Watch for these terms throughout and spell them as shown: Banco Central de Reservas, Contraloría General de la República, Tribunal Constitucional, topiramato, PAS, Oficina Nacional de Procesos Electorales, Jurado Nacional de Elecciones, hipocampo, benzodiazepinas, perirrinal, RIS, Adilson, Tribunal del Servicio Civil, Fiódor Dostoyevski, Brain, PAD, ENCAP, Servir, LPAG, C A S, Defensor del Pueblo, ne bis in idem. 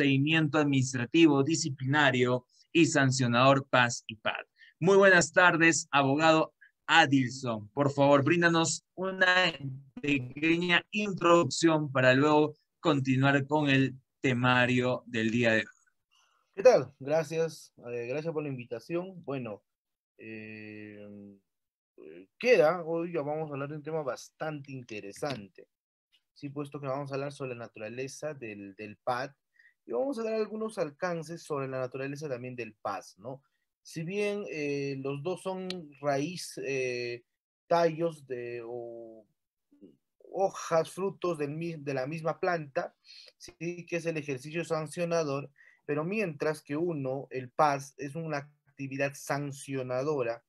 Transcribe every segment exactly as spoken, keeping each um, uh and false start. procedimiento administrativo, disciplinario y sancionador P A S y P A D. Muy buenas tardes, abogado Adilson. Por favor, bríndanos una pequeña introducción para luego continuar con el temario del día de hoy. ¿Qué tal? Gracias. Eh, gracias por la invitación. Bueno, eh, queda, hoy vamos a hablar de un tema bastante interesante. Sí, puesto que vamos a hablar sobre la naturaleza del, del P A D, y vamos a dar algunos alcances sobre la naturaleza también del P A S, ¿no? Si bien eh, los dos son raíz, eh, tallos de, o hojas, frutos del, de la misma planta, sí, que es el ejercicio sancionador, pero mientras que uno, el P A S, es una actividad sancionadora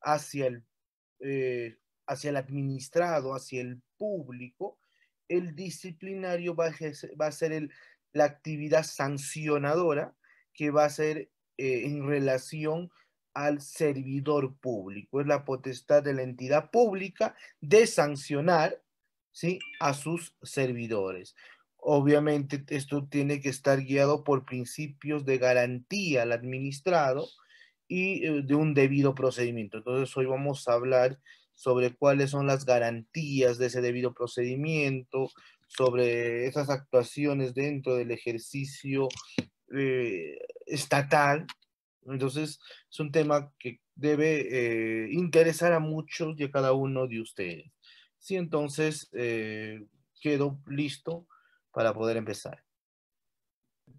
hacia el, eh, hacia el administrado, hacia el público, el disciplinario va a, ejercer, va a ser el, la actividad sancionadora que va a ser eh, en relación al servidor público. Es la potestad de la entidad pública de sancionar, ¿sí?, a sus servidores. Obviamente esto tiene que estar guiado por principios de garantía al administrado y eh, de un debido procedimiento. Entonces hoy vamos a hablar sobre cuáles son las garantías de ese debido procedimiento, sobre esas actuaciones dentro del ejercicio eh, estatal. Entonces, es un tema que debe eh, interesar a muchos y a cada uno de ustedes. Sí, entonces, eh, quedo listo para poder empezar.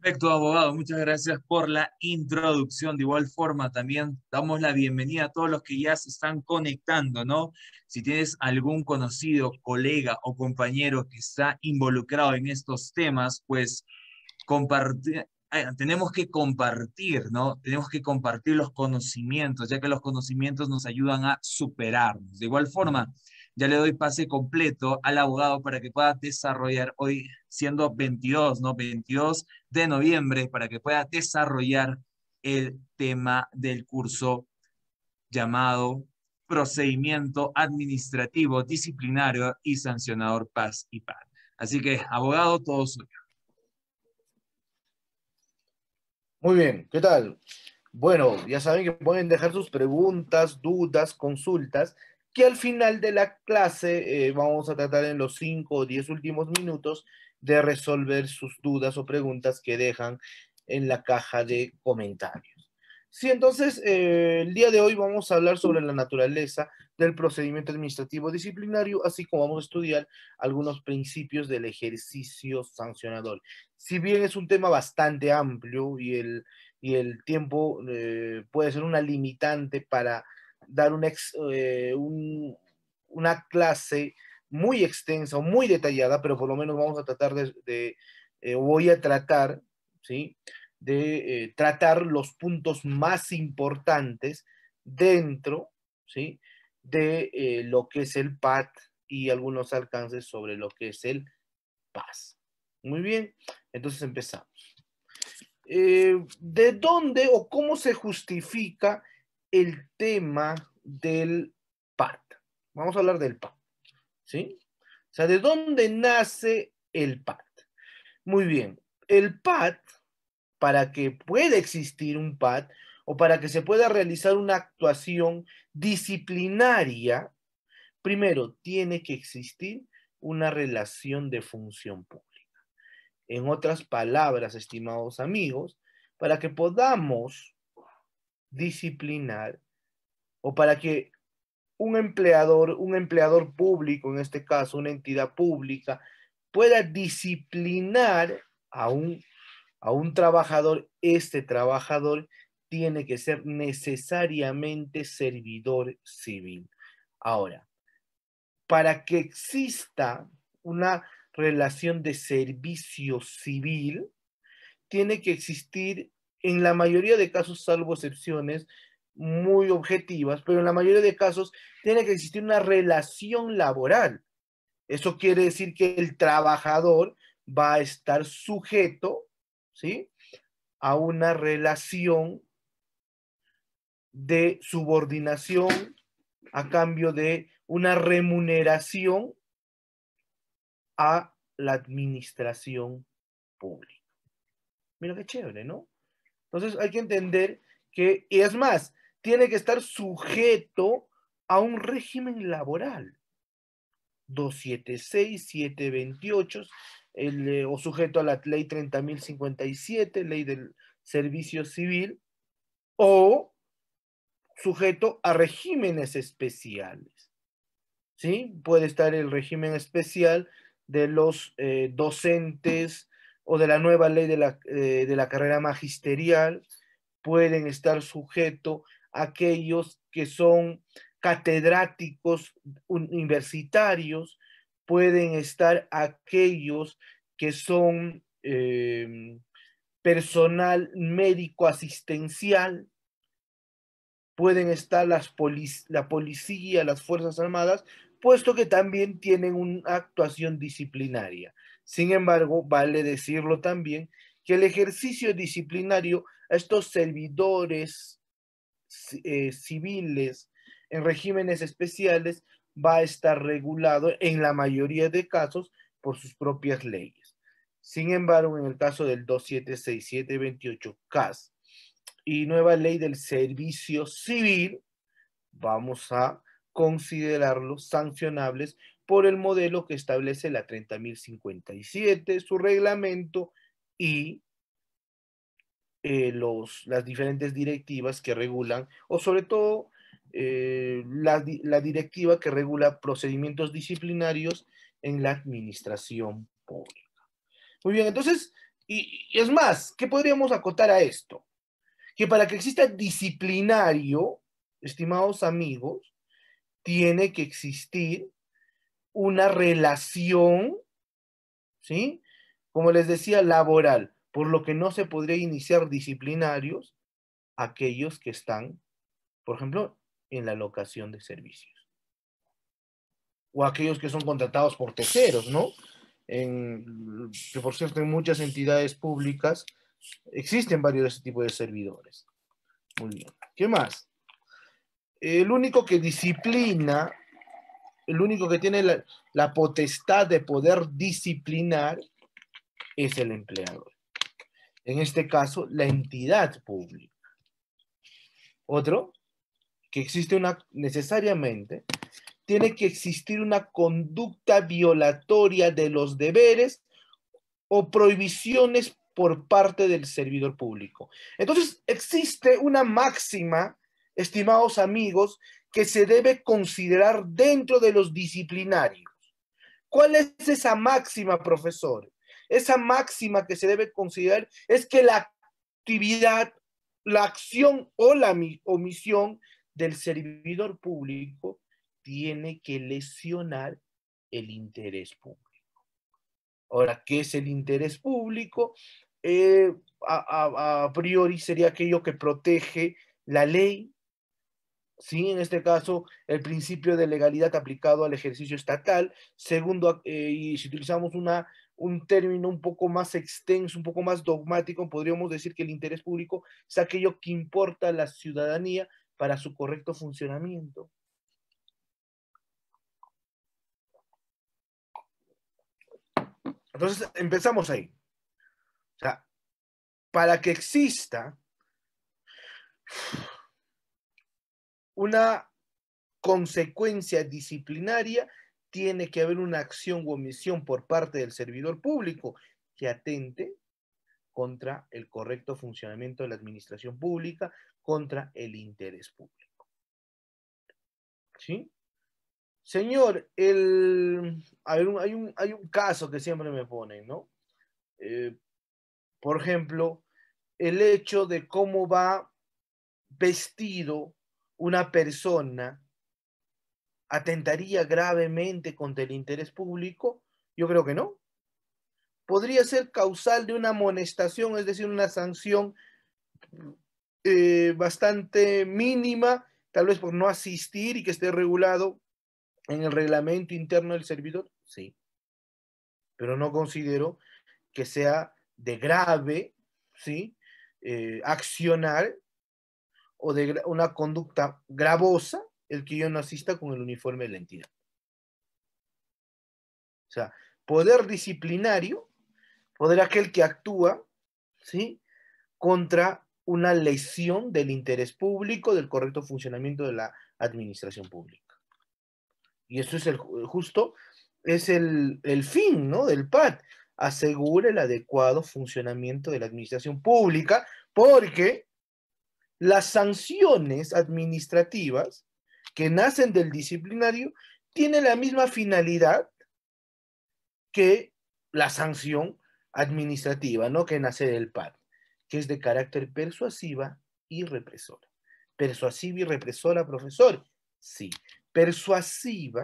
Perfecto, abogado. Muchas gracias por la introducción. De igual forma, también damos la bienvenida a todos los que ya se están conectando, ¿no? Si tienes algún conocido, colega o compañero que está involucrado en estos temas, pues tenemos que compartir, ¿no? Tenemos que compartir los conocimientos, ya que los conocimientos nos ayudan a superarnos. De igual forma, ya le doy pase completo al abogado para que pueda desarrollar hoy, siendo veintidós, ¿no? veintidós de noviembre, para que pueda desarrollar el tema del curso llamado Procedimiento Administrativo, Disciplinario y Sancionador P A S y P A D. Así que, abogado, todo suyo. Muy bien, ¿qué tal? Bueno, ya saben que pueden dejar sus preguntas, dudas, consultas, que al final de la clase eh, vamos a tratar en los cinco o diez últimos minutos de resolver sus dudas o preguntas que dejan en la caja de comentarios. Sí, entonces, eh, el día de hoy vamos a hablar sobre la naturaleza del procedimiento administrativo disciplinario, así como vamos a estudiar algunos principios del ejercicio sancionador. Si bien es un tema bastante amplio y el, y el tiempo eh, puede ser una limitante para dar una, ex, eh, un, una clase muy extensa o muy detallada, pero por lo menos vamos a tratar de, de eh, voy a tratar, ¿sí?, de eh, tratar los puntos más importantes dentro, ¿sí?, de eh, lo que es el P A D y algunos alcances sobre lo que es el P A S. Muy bien, entonces empezamos. Eh, ¿De dónde o cómo se justifica el tema del P A D? Vamos a hablar del P A D, ¿sí? O sea, ¿de dónde nace el P A D? Muy bien, el P A D, para que pueda existir un P A D, o para que se pueda realizar una actuación disciplinaria, primero tiene que existir una relación de función pública. En otras palabras, estimados amigos, para que podamos disciplinar, o para que un empleador, un empleador público, en este caso una entidad pública, pueda disciplinar a un, a un trabajador, este trabajador tiene que ser necesariamente servidor civil. Ahora, para que exista una relación de servicio civil, tiene que existir, en la mayoría de casos, salvo excepciones muy objetivas, pero en la mayoría de casos tiene que existir una relación laboral. Eso quiere decir que el trabajador va a estar sujeto, ¿sí?, a una relación de subordinación a cambio de una remuneración a la administración pública. Mira qué chévere, ¿no? Entonces hay que entender que, y es más, tiene que estar sujeto a un régimen laboral. doscientos setenta y seis, setecientos veintiocho, el, eh, o sujeto a la ley treinta mil cincuenta y siete, ley del servicio civil, o sujeto a regímenes especiales. ¿Sí? Puede estar el régimen especial de los eh, docentes o de la nueva ley de la, eh, de la carrera magisterial. Pueden estar sujetos a aquellos que son catedráticos universitarios, pueden estar aquellos que son eh, personal médico asistencial, pueden estar las polic- la policía, las Fuerzas Armadas, puesto que también tienen una actuación disciplinaria. Sin embargo, vale decirlo también que el ejercicio disciplinario a estos servidores eh, civiles en regímenes especiales va a estar regulado en la mayoría de casos por sus propias leyes. Sin embargo, en el caso del doscientos setenta y seis, setecientos veintiocho C A S y nueva ley del servicio civil, vamos a considerarlos sancionables por el modelo que establece la treinta mil cincuenta y siete, su reglamento y eh, los, las diferentes directivas que regulan, o sobre todo Eh, la, la directiva que regula procedimientos disciplinarios en la administración pública. Muy bien, entonces, y, y es más, ¿qué podríamos acotar a esto? Que para que exista disciplinario, estimados amigos, tiene que existir una relación, ¿sí? Como les decía, laboral, por lo que no se podría iniciar disciplinarios aquellos que están, por ejemplo, en la locación de servicios. O aquellos que son contratados por terceros, ¿no? En, que por cierto, en muchas entidades públicas existen varios de ese tipo de servidores. Muy bien. ¿Qué más? El único que disciplina, el único que tiene la, la potestad de poder disciplinar es el empleador. En este caso, la entidad pública. Otro, que existe una, necesariamente, tiene que existir una conducta violatoria de los deberes o prohibiciones por parte del servidor público. Entonces, existe una máxima, estimados amigos, que se debe considerar dentro de los disciplinarios. ¿Cuál es esa máxima, profesor? Esa máxima que se debe considerar es que la actividad, la acción o la omisión del servidor público tiene que lesionar el interés público. Ahora, ¿qué es el interés público? Eh, a, a, a priori sería aquello que protege la ley, ¿sí? En este caso, el principio de legalidad aplicado al ejercicio estatal. Segundo, eh, y si utilizamos una, un término un poco más extenso, un poco más dogmático, podríamos decir que el interés público es aquello que importa a la ciudadanía para su correcto funcionamiento. Entonces, empezamos ahí. O sea, para que exista una consecuencia disciplinaria, tiene que haber una acción u omisión por parte del servidor público que atente contra el correcto funcionamiento de la administración pública, contra el interés público. ¿Sí? Señor, el, hay, un, hay, un, hay un caso que siempre me ponen, ¿no? Eh, por ejemplo, el hecho de cómo va vestido una persona atentaría gravemente contra el interés público. Yo creo que no. Podría ser causal de una amonestación, es decir, una sanción eh, bastante mínima, tal vez por no asistir y que esté regulado en el reglamento interno del servidor, sí. Pero no considero que sea de grave, ¿sí? Eh, accionar o de una conducta gravosa el que yo no asista con el uniforme de la entidad. O sea, poder disciplinario, poder aquel que actúa, ¿sí?, contra una lesión del interés público, del correcto funcionamiento de la administración pública. Y eso es el, justo, es el, el fin, ¿no?, del P A D, asegura el adecuado funcionamiento de la administración pública, porque las sanciones administrativas que nacen del disciplinario tienen la misma finalidad que la sanción administrativa, ¿no?, que nace del P A D, que es de carácter persuasiva y represora. Persuasiva y represora, profesor. Sí, persuasiva,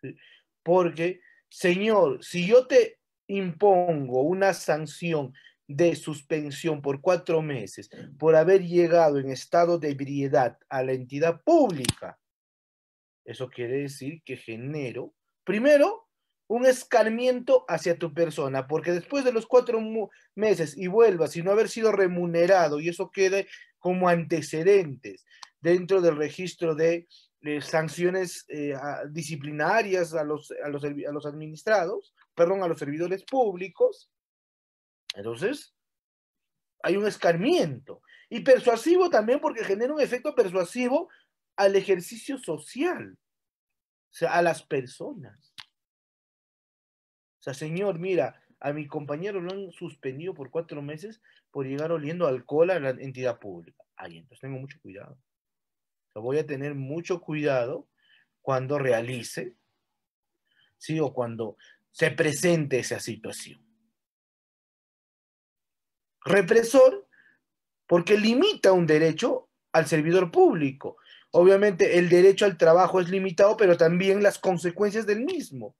¿sí?, porque, señor, si yo te impongo una sanción de suspensión por cuatro meses por haber llegado en estado de ebriedad a la entidad pública, eso quiere decir que genero, primero, un escarmiento hacia tu persona, porque después de los cuatro meses y vuelvas y no haber sido remunerado, y eso quede como antecedentes dentro del registro de eh, sanciones eh, a, disciplinarias a los, a, los, a los administrados, perdón, a los servidores públicos, entonces hay un escarmiento. Y persuasivo también porque genera un efecto persuasivo al ejercicio social, o sea, a las personas. O sea, señor, mira, a mi compañero lo han suspendido por cuatro meses por llegar oliendo alcohol a la entidad pública. Ahí, entonces tengo mucho cuidado. O sea, voy a tener mucho cuidado cuando realice, ¿sí?, o cuando se presente esa situación. Represor, porque limita un derecho al servidor público. Obviamente el derecho al trabajo es limitado, pero también las consecuencias del mismo.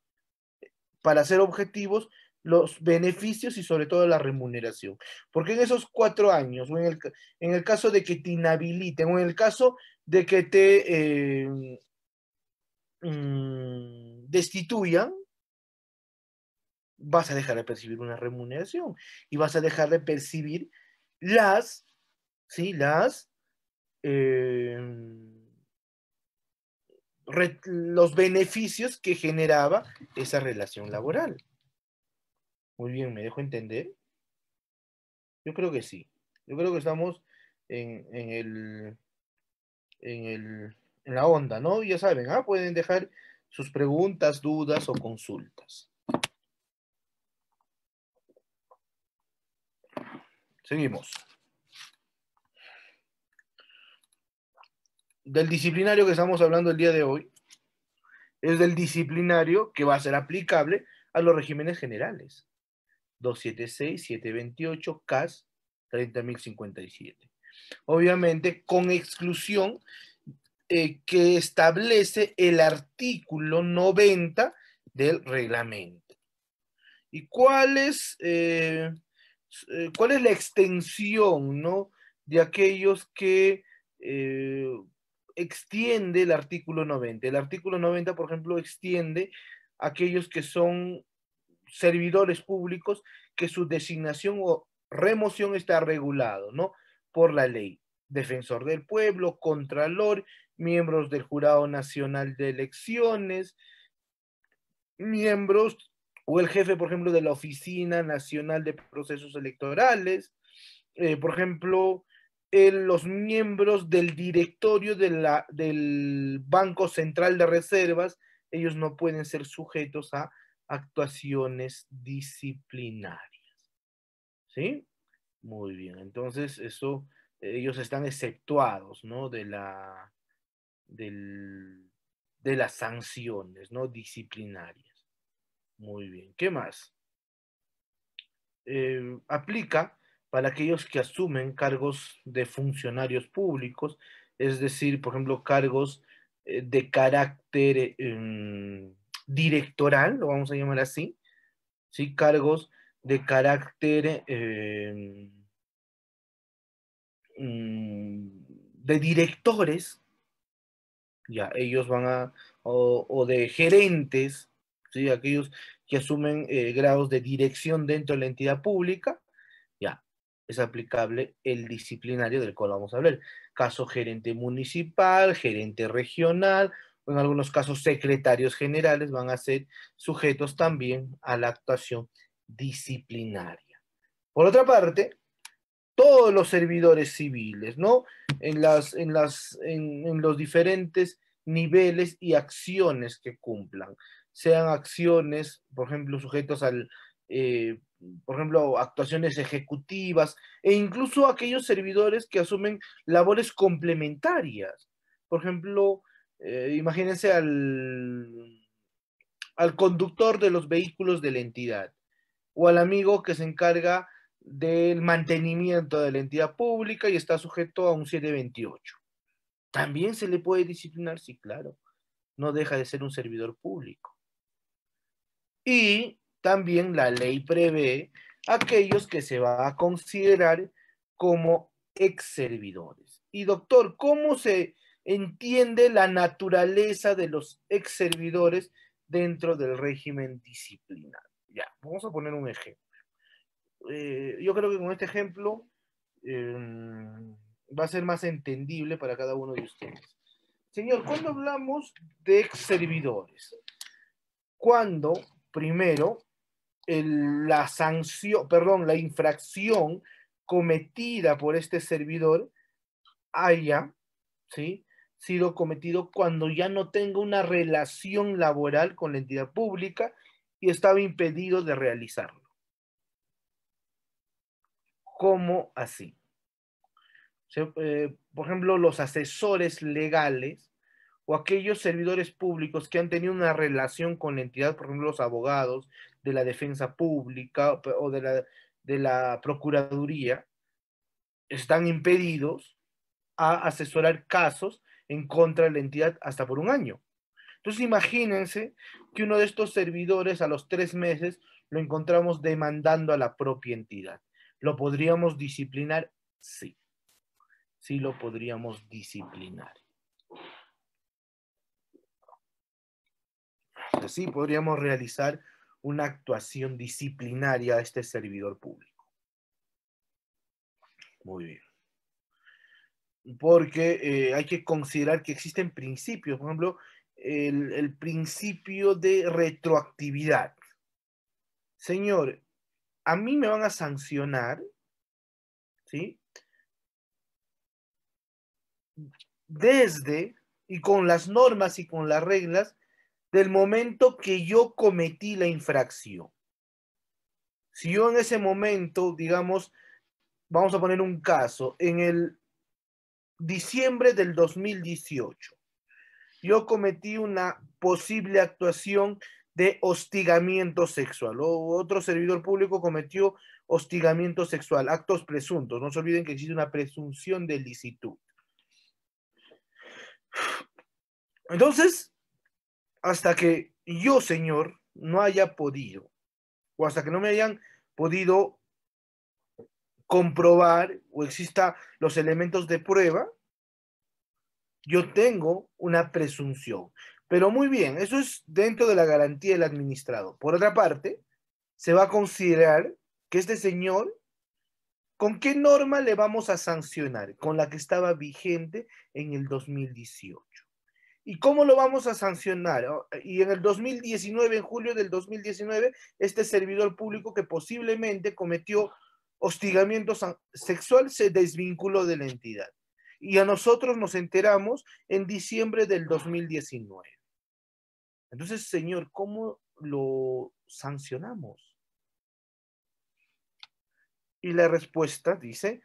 Para ser objetivos, los beneficios y sobre todo la remuneración. Porque en esos cuatro años, o en el, en el caso de que te inhabiliten, o en el caso de que te eh, mmm, destituyan, vas a dejar de percibir una remuneración y vas a dejar de percibir las, sí, las, eh, los beneficios que generaba esa relación laboral. Muy bien, ¿me dejo entender? Yo creo que sí. Yo creo que estamos en, en, el, en, el, en la onda, ¿no? Ya saben, ¿ah? Pueden dejar sus preguntas, dudas o consultas. Seguimos. Del disciplinario que estamos hablando el día de hoy, es del disciplinario que va a ser aplicable a los regímenes generales. doscientos setenta y seis, setecientos veintiocho, C A S, treinta mil cincuenta y siete. Obviamente, con exclusión eh, que establece el artículo noventa del reglamento. ¿Y cuál es, eh, cuál es la extensión, ¿no?, de aquellos que... Eh, extiende el artículo noventa. El artículo noventa, por ejemplo, extiende a aquellos que son servidores públicos que su designación o remoción está regulado, ¿no?, por la ley. Defensor del Pueblo, Contralor, miembros del Jurado Nacional de Elecciones, miembros o el jefe, por ejemplo, de la Oficina Nacional de Procesos Electorales, eh, por ejemplo, En los miembros del directorio de la, del Banco Central de Reservas, ellos no pueden ser sujetos a actuaciones disciplinarias. ¿Sí? Muy bien, entonces eso, ellos están exceptuados, ¿no?, de la, del, de las sanciones, ¿no?, disciplinarias. Muy bien, ¿qué más? Eh, aplica para aquellos que asumen cargos de funcionarios públicos, es decir, por ejemplo, cargos eh, de carácter eh, directoral, lo vamos a llamar así, ¿sí?, cargos de carácter eh, de directores, ya, ellos van a, o, o de gerentes, ¿sí?, aquellos que asumen eh, grados de dirección dentro de la entidad pública, ya, es aplicable el disciplinario del cual vamos a hablar. Caso gerente municipal, gerente regional, o en algunos casos secretarios generales van a ser sujetos también a la actuación disciplinaria. Por otra parte, todos los servidores civiles, ¿no? En, las, en, las, en, en los diferentes niveles y acciones que cumplan, sean acciones, por ejemplo, sujetos al... Eh, por ejemplo, actuaciones ejecutivas, e incluso aquellos servidores que asumen labores complementarias. Por ejemplo, eh, imagínense al, al conductor de los vehículos de la entidad, o al amigo que se encarga del mantenimiento de la entidad pública y está sujeto a un siete veintiocho. También se le puede disciplinar, sí, claro, no deja de ser un servidor público. Y también la ley prevé aquellos que se van a considerar como exservidores. Y doctor, ¿cómo se entiende la naturaleza de los exservidores dentro del régimen disciplinario? Ya, vamos a poner un ejemplo. Eh, yo creo que con este ejemplo eh, va a ser más entendible para cada uno de ustedes. Señor, ¿cuándo hablamos de exservidores? Cuando, primero, El, la sanción, perdón, la infracción cometida por este servidor haya, ¿sí?, sido cometido cuando ya no tenga una relación laboral con la entidad pública y estaba impedido de realizarlo. ¿Cómo así? O sea, eh, por ejemplo, los asesores legales o aquellos servidores públicos que han tenido una relación con la entidad, por ejemplo, los abogados de la defensa pública o de la, de la procuraduría, están impedidos a asesorar casos en contra de la entidad hasta por un año. Entonces imagínense que uno de estos servidores a los tres meses lo encontramos demandando a la propia entidad. ¿Lo podríamos disciplinar? Sí, sí lo podríamos disciplinar. Así podríamos realizar una actuación disciplinaria a este servidor público. Muy bien. Porque eh, hay que considerar que existen principios, por ejemplo, el, el principio de retroactividad. Señor, a mí me van a sancionar, ¿sí?, desde y con las normas y con las reglas del momento que yo cometí la infracción. Si yo en ese momento, digamos, vamos a poner un caso, en el diciembre del dos mil dieciocho, yo cometí una posible actuación de hostigamiento sexual, o otro servidor público cometió hostigamiento sexual, actos presuntos, no se olviden que existe una presunción de licitud. Entonces, hasta que yo, señor, no haya podido, o hasta que no me hayan podido comprobar o exista los elementos de prueba, yo tengo una presunción. Pero muy bien, eso es dentro de la garantía del administrado. Por otra parte, se va a considerar que este señor, ¿con qué norma le vamos a sancionar? Con la que estaba vigente en el dos mil dieciocho. ¿Y cómo lo vamos a sancionar? Y en el dos mil diecinueve, en julio del dos mil diecinueve, este servidor público que posiblemente cometió hostigamiento sexual se desvinculó de la entidad. Y a nosotros nos enteramos en diciembre del dos mil diecinueve. Entonces, señor, ¿cómo lo sancionamos? Y la respuesta dice: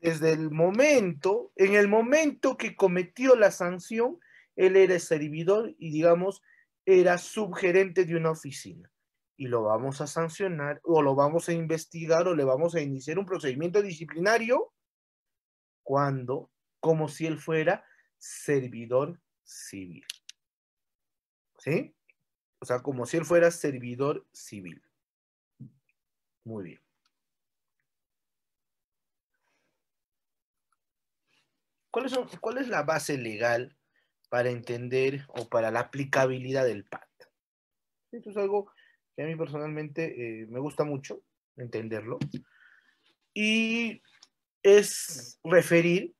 desde el momento, en el momento que cometió la sanción, él era servidor y, digamos, era subgerente de una oficina. Y lo vamos a sancionar, o lo vamos a investigar, o le vamos a iniciar un procedimiento disciplinario, cuando, como si él fuera servidor civil. ¿Sí? O sea, como si él fuera servidor civil. Muy bien. ¿Cuál es, ¿Cuál es la base legal para entender o para la aplicabilidad del P A D? Esto es algo que a mí personalmente eh, me gusta mucho entenderlo. Y es referir,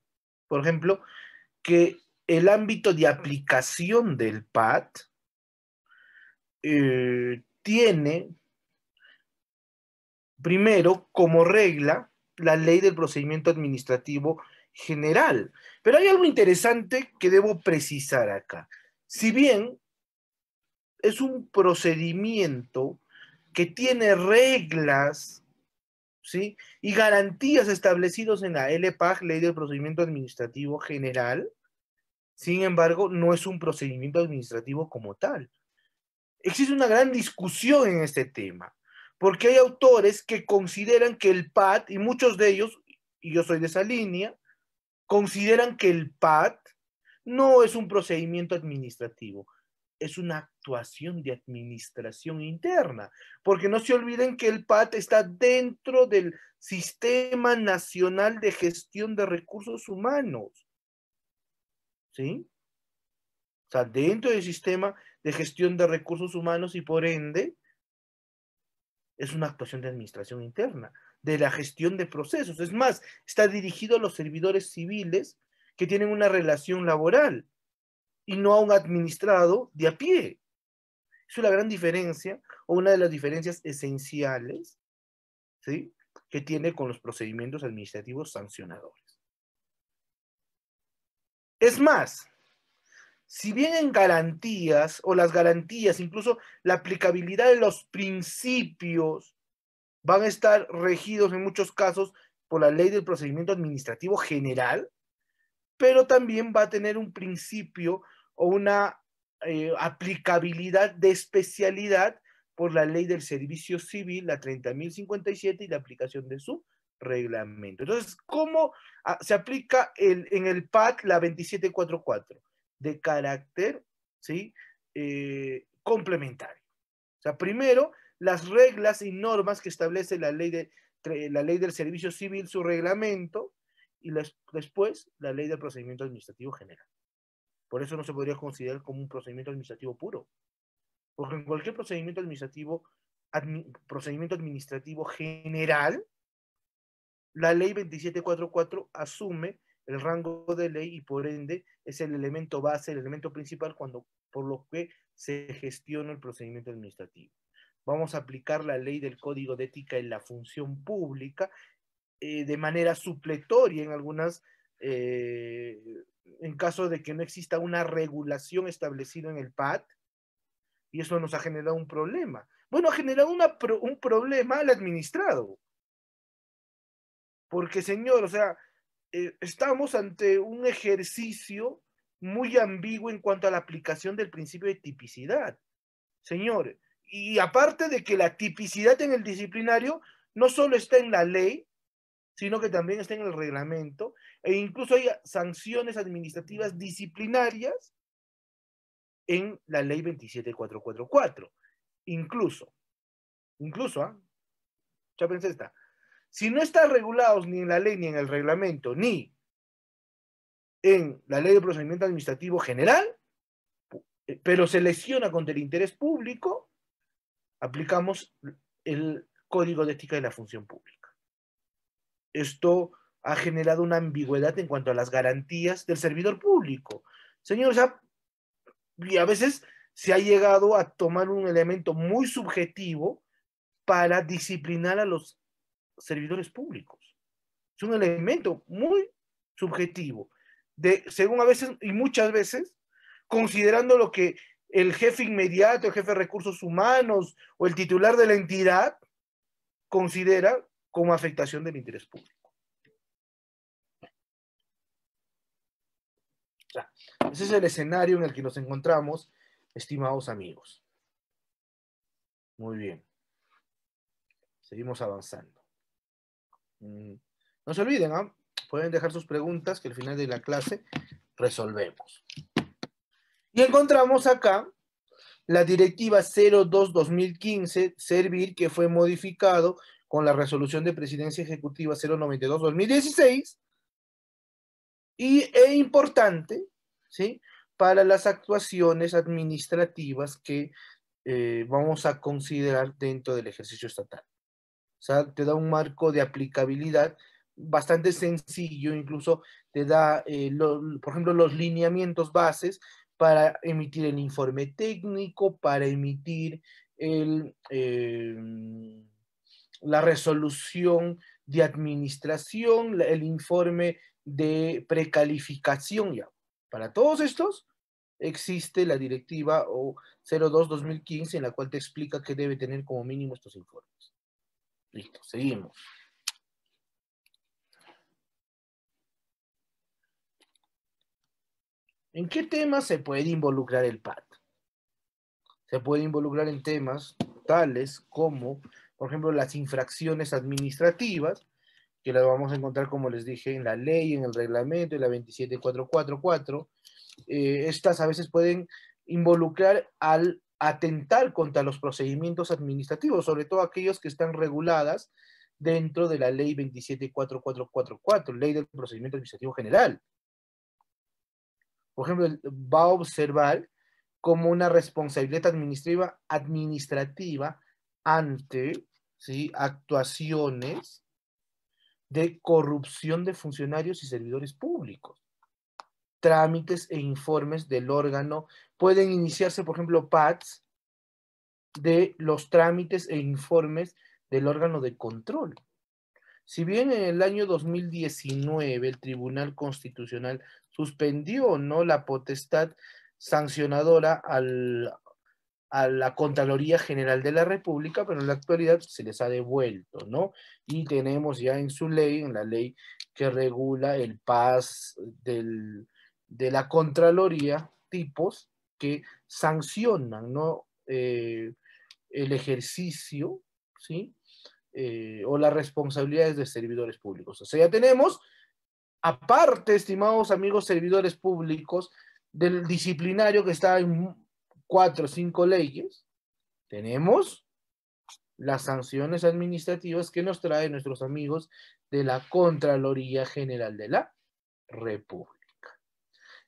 por ejemplo, que el ámbito de aplicación del P A D eh, tiene primero, como regla, la ley del procedimiento administrativo general. Pero hay algo interesante que debo precisar acá. Si bien es un procedimiento que tiene reglas, ¿sí?, y garantías establecidos en la L P A G, Ley del Procedimiento Administrativo General, sin embargo, no es un procedimiento administrativo como tal. Existe una gran discusión en este tema, porque hay autores que consideran que el P A D, y muchos de ellos, y yo soy de esa línea, consideran que el P A D no es un procedimiento administrativo, es una actuación de administración interna, porque no se olviden que el P A D está dentro del Sistema Nacional de Gestión de Recursos Humanos, ¿sí? O sea, dentro del Sistema de Gestión de Recursos Humanos y por ende es una actuación de administración interna, de la gestión de procesos. Es más, está dirigido a los servidores civiles que tienen una relación laboral y no a un administrado de a pie. Es una gran diferencia, o una de las diferencias esenciales, ¿sí?, que tiene con los procedimientos administrativos sancionadores. Es más, si bien en garantías, o las garantías, incluso la aplicabilidad de los principios, van a estar regidos en muchos casos por la ley del procedimiento administrativo general, pero también va a tener un principio o una eh, aplicabilidad de especialidad por la ley del servicio civil, la treinta mil cincuenta y siete, y la aplicación de su reglamento. Entonces, ¿cómo se aplica el, en el P A D la veintisiete cuarenta y cuatro? De carácter, ¿sí?, eh, complementario. O sea, primero, las reglas y normas que establece la ley, de, la ley del servicio civil, su reglamento, y les, después la ley del procedimiento administrativo general. Por eso no se podría considerar como un procedimiento administrativo puro, porque en cualquier procedimiento administrativo, admi, procedimiento administrativo general, la ley veintisiete cuarenta y cuatro asume el rango de ley y por ende es el elemento base, el elemento principal cuando, por lo que se gestiona el procedimiento administrativo. Vamos a aplicar la ley del Código de Ética en la función pública eh, de manera supletoria en algunas, eh, en caso de que no exista una regulación establecida en el P A D, y eso nos ha generado un problema. Bueno, ha generado una pro, un problema al administrado. Porque, señor, o sea, eh, estamos ante un ejercicio muy ambiguo en cuanto a la aplicación del principio de tipicidad. Señores, y aparte de que la tipicidad en el disciplinario no solo está en la ley, sino que también está en el reglamento, e incluso hay sanciones administrativas disciplinarias en la ley veintisiete cuatrocientos cuarenta y cuatro. Incluso, incluso, ¿ah? Chápense esta. Si no están regulados ni en la ley, ni en el reglamento, ni en la ley de procedimiento administrativo general, pero se lesiona contra el interés público, aplicamos el Código de Ética de la Función Pública. Esto ha generado una ambigüedad en cuanto a las garantías del servidor público. Señores, y a veces se ha llegado a tomar un elemento muy subjetivo para disciplinar a los servidores públicos. Es un elemento muy subjetivo, de, según a veces y muchas veces, considerando lo que el jefe inmediato, el jefe de recursos humanos o el titular de la entidad considera como afectación del interés público. O sea, ese es el escenario en el que nos encontramos, estimados amigos. Muy bien. Seguimos avanzando. No se olviden, ¿eh? Pueden dejar sus preguntas que al final de la clase resolvemos. Y encontramos acá la Directiva cero dos guión dos mil quince, Servir, que fue modificado con la resolución de Presidencia Ejecutiva cero noventa y dos guión dos mil dieciséis, y es importante, ¿sí?, para las actuaciones administrativas que eh, vamos a considerar dentro del ejercicio estatal. O sea, te da un marco de aplicabilidad bastante sencillo, incluso te da, eh, lo, por ejemplo, los lineamientos bases para emitir el informe técnico, para emitir el, eh, la resolución de administración, el informe de precalificación. Ya. Para todos estos existe la Directiva cero dos guión dos mil quince, en la cual te explica que debe tener como mínimo estos informes. Listo, seguimos. ¿En qué temas se puede involucrar el P A D? Se puede involucrar en temas tales como, por ejemplo, las infracciones administrativas, que las vamos a encontrar, como les dije, en la ley, en el reglamento, en la veintisiete mil cuatrocientos cuarenta y cuatro. Eh, estas a veces pueden involucrar al atentar contra los procedimientos administrativos, sobre todo aquellos que están reguladas dentro de la ley veintisiete mil cuatrocientos cuarenta y cuatro, ley del procedimiento administrativo general. Por ejemplo, va a observar como una responsabilidad administrativa, administrativa ante, ¿sí?, actuaciones de corrupción de funcionarios y servidores públicos. Trámites e informes del órgano. Pueden iniciarse, por ejemplo, P A Ds de los trámites e informes del órgano de control. Si bien en el año dos mil diecinueve el Tribunal Constitucional suspendió, ¿no?, la potestad sancionadora al, a la Contraloría General de la República, pero en la actualidad se les ha devuelto, ¿no? Y tenemos ya en su ley, en la ley que regula el P A S del, de la Contraloría, tipos que sancionan, ¿no?, eh, el ejercicio, ¿sí?, eh, o las responsabilidades de servidores públicos. O sea, ya tenemos, aparte, estimados amigos servidores públicos, del disciplinario que está en cuatro o cinco leyes, tenemos las sanciones administrativas que nos traen nuestros amigos de la Contraloría General de la República.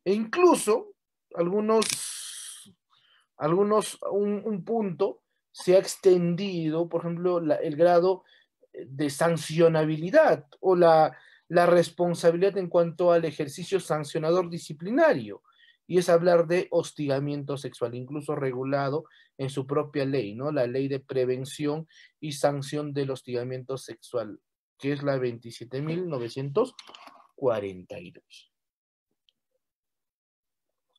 E incluso, algunos, algunos un, un punto se ha extendido, por ejemplo, la, el grado de sancionabilidad o la, la responsabilidad en cuanto al ejercicio sancionador disciplinario. Y es hablar de hostigamiento sexual, incluso regulado en su propia ley, ¿no? La ley de prevención y sanción del hostigamiento sexual, que es la veintisiete mil novecientos cuarenta y dos.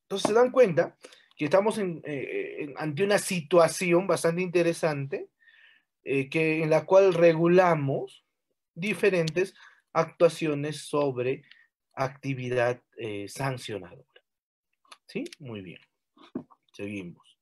Entonces se dan cuenta que estamos en, eh, en, ante una situación bastante interesante, eh, que, en la cual regulamos diferentes actuaciones sobre actividad eh, sancionadora. ¿Sí? Muy bien. Seguimos.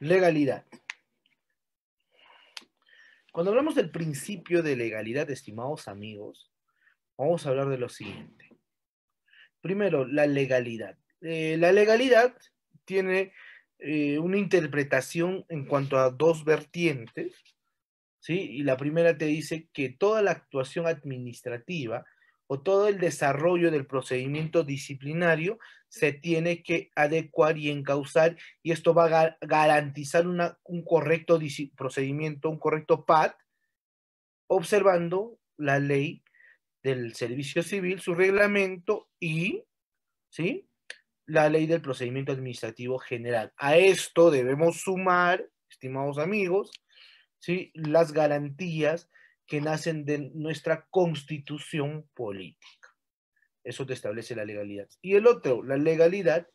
Legalidad. Cuando hablamos del principio de legalidad, estimados amigos, vamos a hablar de lo siguiente. Primero, la legalidad. Eh, la legalidad tiene eh, una interpretación en cuanto a dos vertientes, ¿sí? Y la primera te dice que toda la actuación administrativa o todo el desarrollo del procedimiento disciplinario se tiene que adecuar y encauzar, y esto va a gar- garantizar una, un correcto procedimiento, un correcto P A D, observando la ley del Servicio Civil, su reglamento y, ¿sí?, la ley del procedimiento administrativo general. A esto debemos sumar, estimados amigos, ¿sí?, las garantías que nacen de nuestra Constitución política. Eso te establece la legalidad. Y el otro, la legalidad,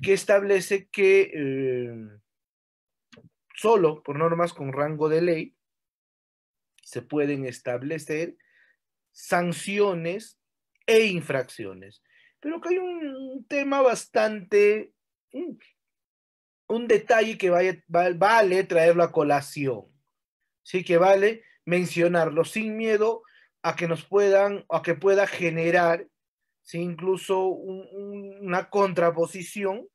que establece que eh, solo por normas con rango de ley se pueden establecer sanciones e infracciones. Pero que hay un tema bastante, un detalle que vaya, vale traerlo a colación, sí, que vale mencionarlo sin miedo a que nos puedan, a que pueda generar, sí, incluso un, un, una contraposición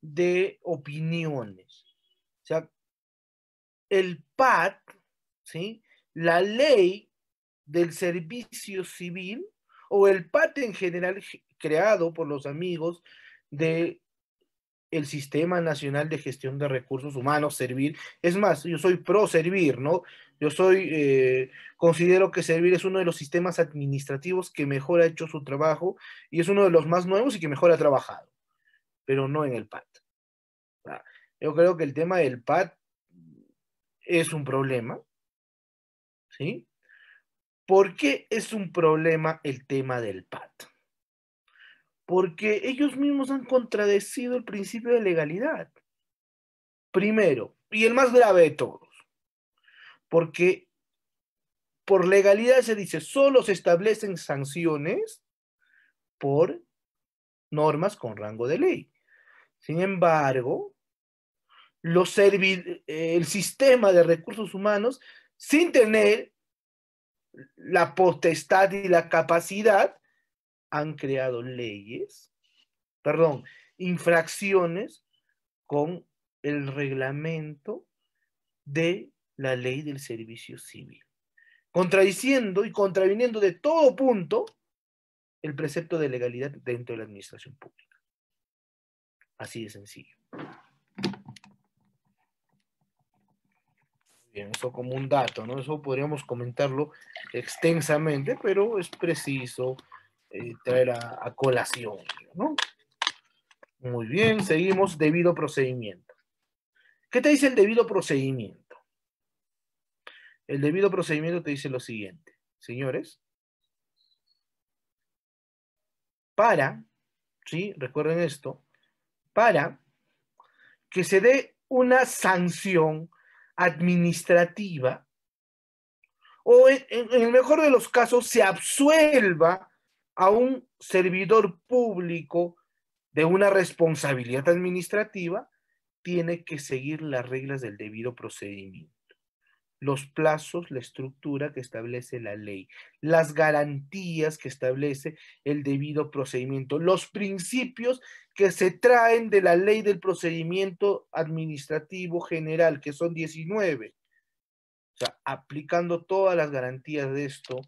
de opiniones. O sea, el P A D, ¿sí?, la ley del Servicio Civil o el P A D en general creado por los amigos de el Sistema Nacional de Gestión de Recursos Humanos, Servir. Es más, yo soy pro Servir, ¿no? Yo soy, eh, considero que Servir es uno de los sistemas administrativos que mejor ha hecho su trabajo y es uno de los más nuevos y que mejor ha trabajado, pero no en el P A D. Yo creo que el tema del P A D es un problema, ¿sí? ¿Por qué es un problema el tema del P A D? Porque ellos mismos han contradecido el principio de legalidad. Primero, y el más grave de todos, porque por legalidad se dice, solo se establecen sanciones por normas con rango de ley. Sin embargo, los el sistema de recursos humanos, sin tener la potestad y la capacidad, han creado leyes, perdón, infracciones con el reglamento de la ley del servicio civil, contradiciendo y contraviniendo de todo punto el precepto de legalidad dentro de la administración pública. Así de sencillo. Bien, eso como un dato, ¿no? Eso podríamos comentarlo extensamente, pero es preciso eh, traer a, a colación, ¿no? Muy bien, seguimos. Debido procedimiento. ¿Qué te dice el debido procedimiento? El debido procedimiento te dice lo siguiente, señores. Para, ¿sí? Recuerden esto, para que se dé una sanción administrativa, o en, en el mejor de los casos se absuelva a un servidor público de una responsabilidad administrativa, tiene que seguir las reglas del debido procedimiento, los plazos, la estructura que establece la ley, las garantías que establece el debido procedimiento, los principios que se traen de la ley del procedimiento administrativo general, que son diecinueve. O sea, aplicando todas las garantías de esto,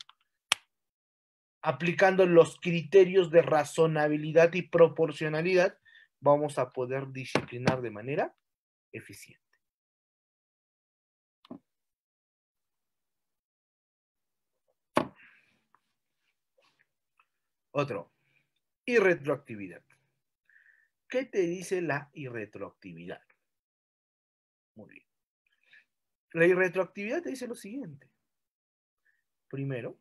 aplicando los criterios de razonabilidad y proporcionalidad, vamos a poder disciplinar de manera eficiente. Otro, irretroactividad. ¿Qué te dice la irretroactividad? Muy bien. La irretroactividad te dice lo siguiente. Primero,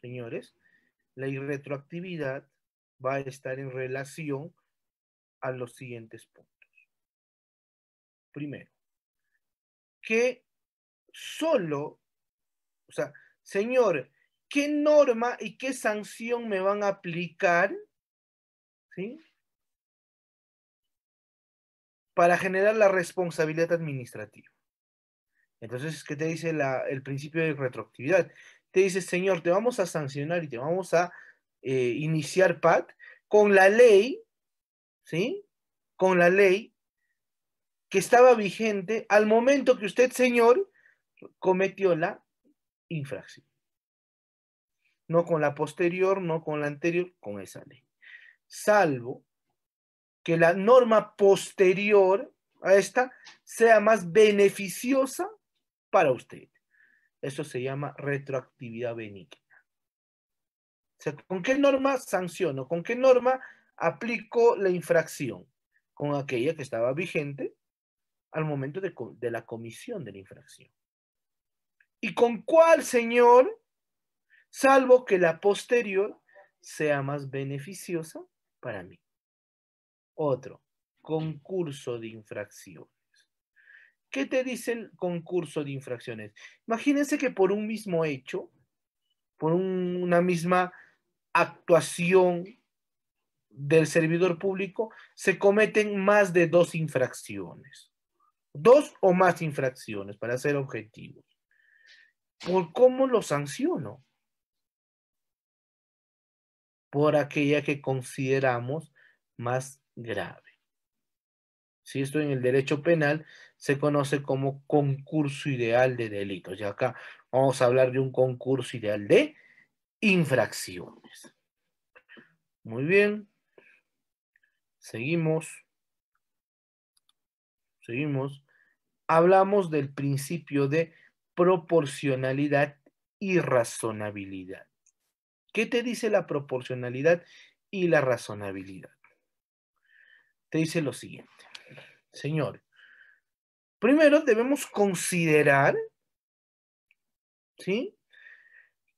señores, la irretroactividad va a estar en relación a los siguientes puntos. Primero, que solo, o sea, señor, ¿qué norma y qué sanción me van a aplicar, ¿sí?, para generar la responsabilidad administrativa? Entonces, ¿qué te dice la, el principio de retroactividad? Te dice, señor, te vamos a sancionar y te vamos a eh, iniciar P A D con la ley, ¿sí?, con la ley que estaba vigente al momento que usted, señor, cometió la infracción. No con la posterior, no con la anterior, con esa ley. Salvo que la norma posterior a esta sea más beneficiosa para usted. Eso se llama retroactividad benigna. O sea, ¿con qué norma sanciono? ¿Con qué norma aplico la infracción? Con aquella que estaba vigente al momento de, de la comisión de la infracción. ¿Y con cuál, señor? Salvo que la posterior sea más beneficiosa para mí. Otro, concurso de infracciones. ¿Qué te dice el concurso de infracciones? Imagínense que por un mismo hecho, por un, una misma actuación del servidor público, se cometen más de dos infracciones. Dos o más infracciones, para ser objetivos. ¿Por cómo lo sanciono? Por aquella que consideramos más grave. Si esto en el derecho penal se conoce como concurso ideal de delitos. Y acá vamos a hablar de un concurso ideal de infracciones. Muy bien. Seguimos. seguimos, hablamos del principio de proporcionalidad y razonabilidad. ¿Qué te dice la proporcionalidad y la razonabilidad? Te dice lo siguiente, señor. Primero debemos considerar, ¿sí?,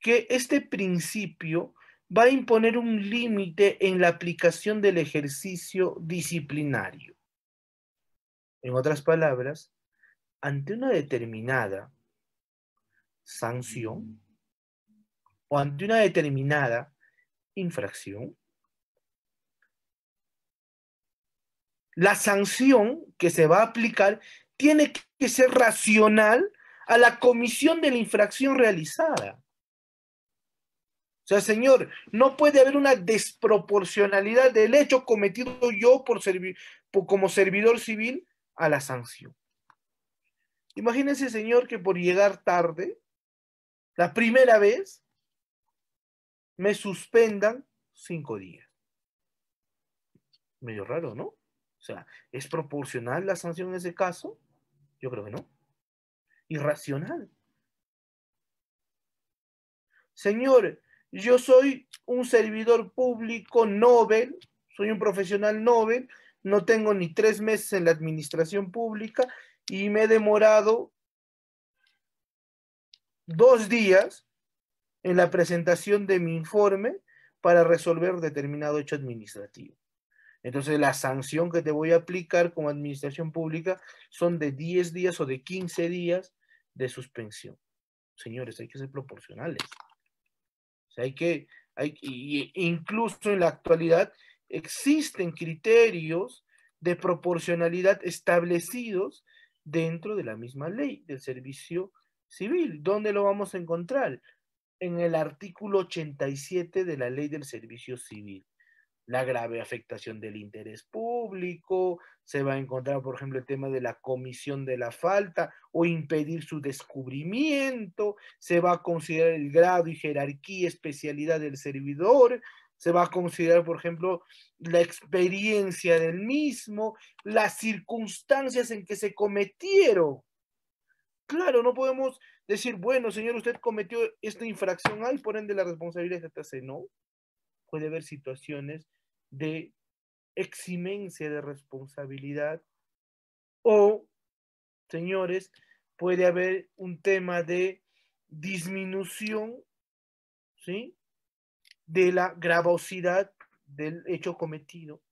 que este principio va a imponer un límite en la aplicación del ejercicio disciplinario. En otras palabras, ante una determinada sanción o ante una determinada infracción, la sanción que se va a aplicar tiene que ser racional a la comisión de la infracción realizada. O sea, señor, no puede haber una desproporcionalidad del hecho cometido yo por servi- por, como servidor civil a la sanción. Imagínense, señor, que por llegar tarde, la primera vez, me suspendan cinco días. Medio raro, ¿no? O sea, ¿es proporcional la sanción en ese caso? Yo creo que no. Irracional. Señor, yo soy un servidor público novel, soy un profesional novel, no tengo ni tres meses en la administración pública y me he demorado dos días en la presentación de mi informe para resolver determinado hecho administrativo. Entonces, la sanción que te voy a aplicar como administración pública son de diez días o de quince días de suspensión. Señores, hay que ser proporcionales. O sea, hay que, hay, incluso en la actualidad, existen criterios de proporcionalidad establecidos dentro de la misma ley del servicio civil. ¿Dónde lo vamos a encontrar? En el artículo ochenta y siete de la ley del servicio civil. La grave afectación del interés público, se va a encontrar, por ejemplo, el tema de la comisión de la falta o impedir su descubrimiento, se va a considerar el grado y jerarquía, especialidad del servidor, se va a considerar, por ejemplo, la experiencia del mismo, las circunstancias en que se cometieron. Claro, no podemos decir, bueno, señor, usted cometió esta infracción, ahí por ende la responsabilidad está así, ¿no? Puede haber situaciones de eximencia de responsabilidad o, señores, puede haber un tema de disminución, ¿sí?, de la gravosidad del hecho cometido.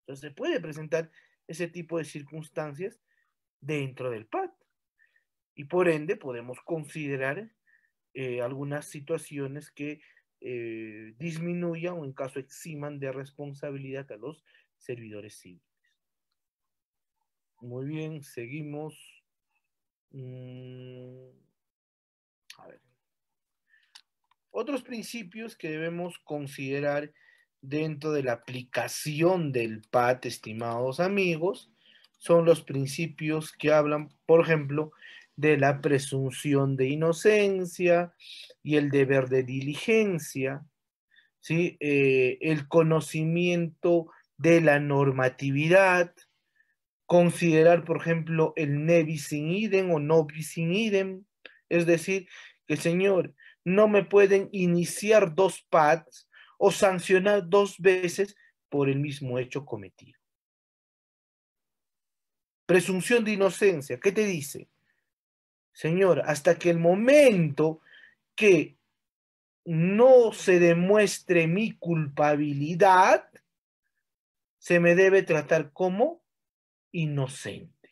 Entonces, se puede presentar ese tipo de circunstancias dentro del P A D. Y por ende, podemos considerar eh, algunas situaciones que Eh, disminuyan o en caso eximan de responsabilidad a los servidores civiles. Muy bien, seguimos. Mm, a ver. Otros principios que debemos considerar dentro de la aplicación del P A D, estimados amigos, son los principios que hablan, por ejemplo, de la presunción de inocencia y el deber de diligencia, ¿sí? eh, el conocimiento de la normatividad, considerar, por ejemplo, el ne bis in idem o no bis in idem, es decir, que, señor, no me pueden iniciar dos P A Ds o sancionar dos veces por el mismo hecho cometido. Presunción de inocencia, ¿qué te dice? Señor, hasta que el momento que no se demuestre mi culpabilidad, se me debe tratar como inocente.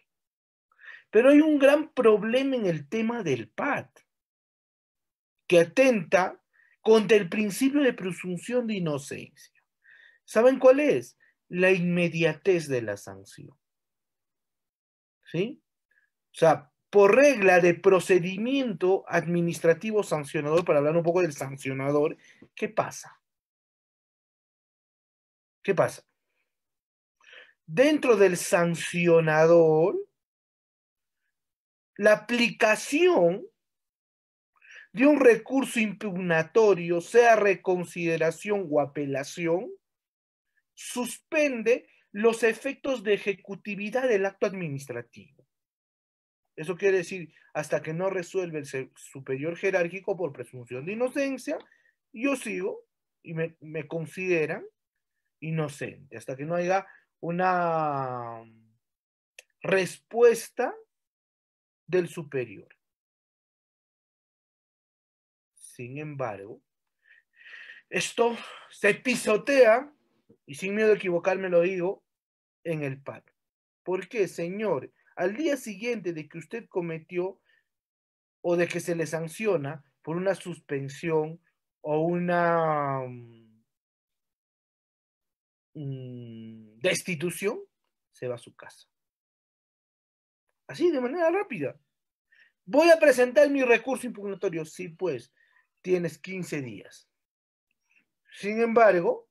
Pero hay un gran problema en el tema del P A D, que atenta contra el principio de presunción de inocencia. ¿Saben cuál es? La inmediatez de la sanción. ¿Sí? O sea, por regla de procedimiento administrativo sancionador, para hablar un poco del sancionador, ¿qué pasa? ¿Qué pasa? Dentro del sancionador, la aplicación de un recurso impugnatorio, sea reconsideración o apelación, suspende los efectos de ejecutividad del acto administrativo. Eso quiere decir, hasta que no resuelve el superior jerárquico por presunción de inocencia, yo sigo y me, me consideran inocente, hasta que no haya una respuesta del superior. Sin embargo, esto se pisotea, y sin miedo a equivocarme lo digo, en el P A D. ¿Por qué, señor? Al día siguiente de que usted cometió o de que se le sanciona por una suspensión o una um, destitución, se va a su casa. Así, de manera rápida. Voy a presentar mi recurso impugnatorio. Sí, pues, tienes quince días. Sin embargo,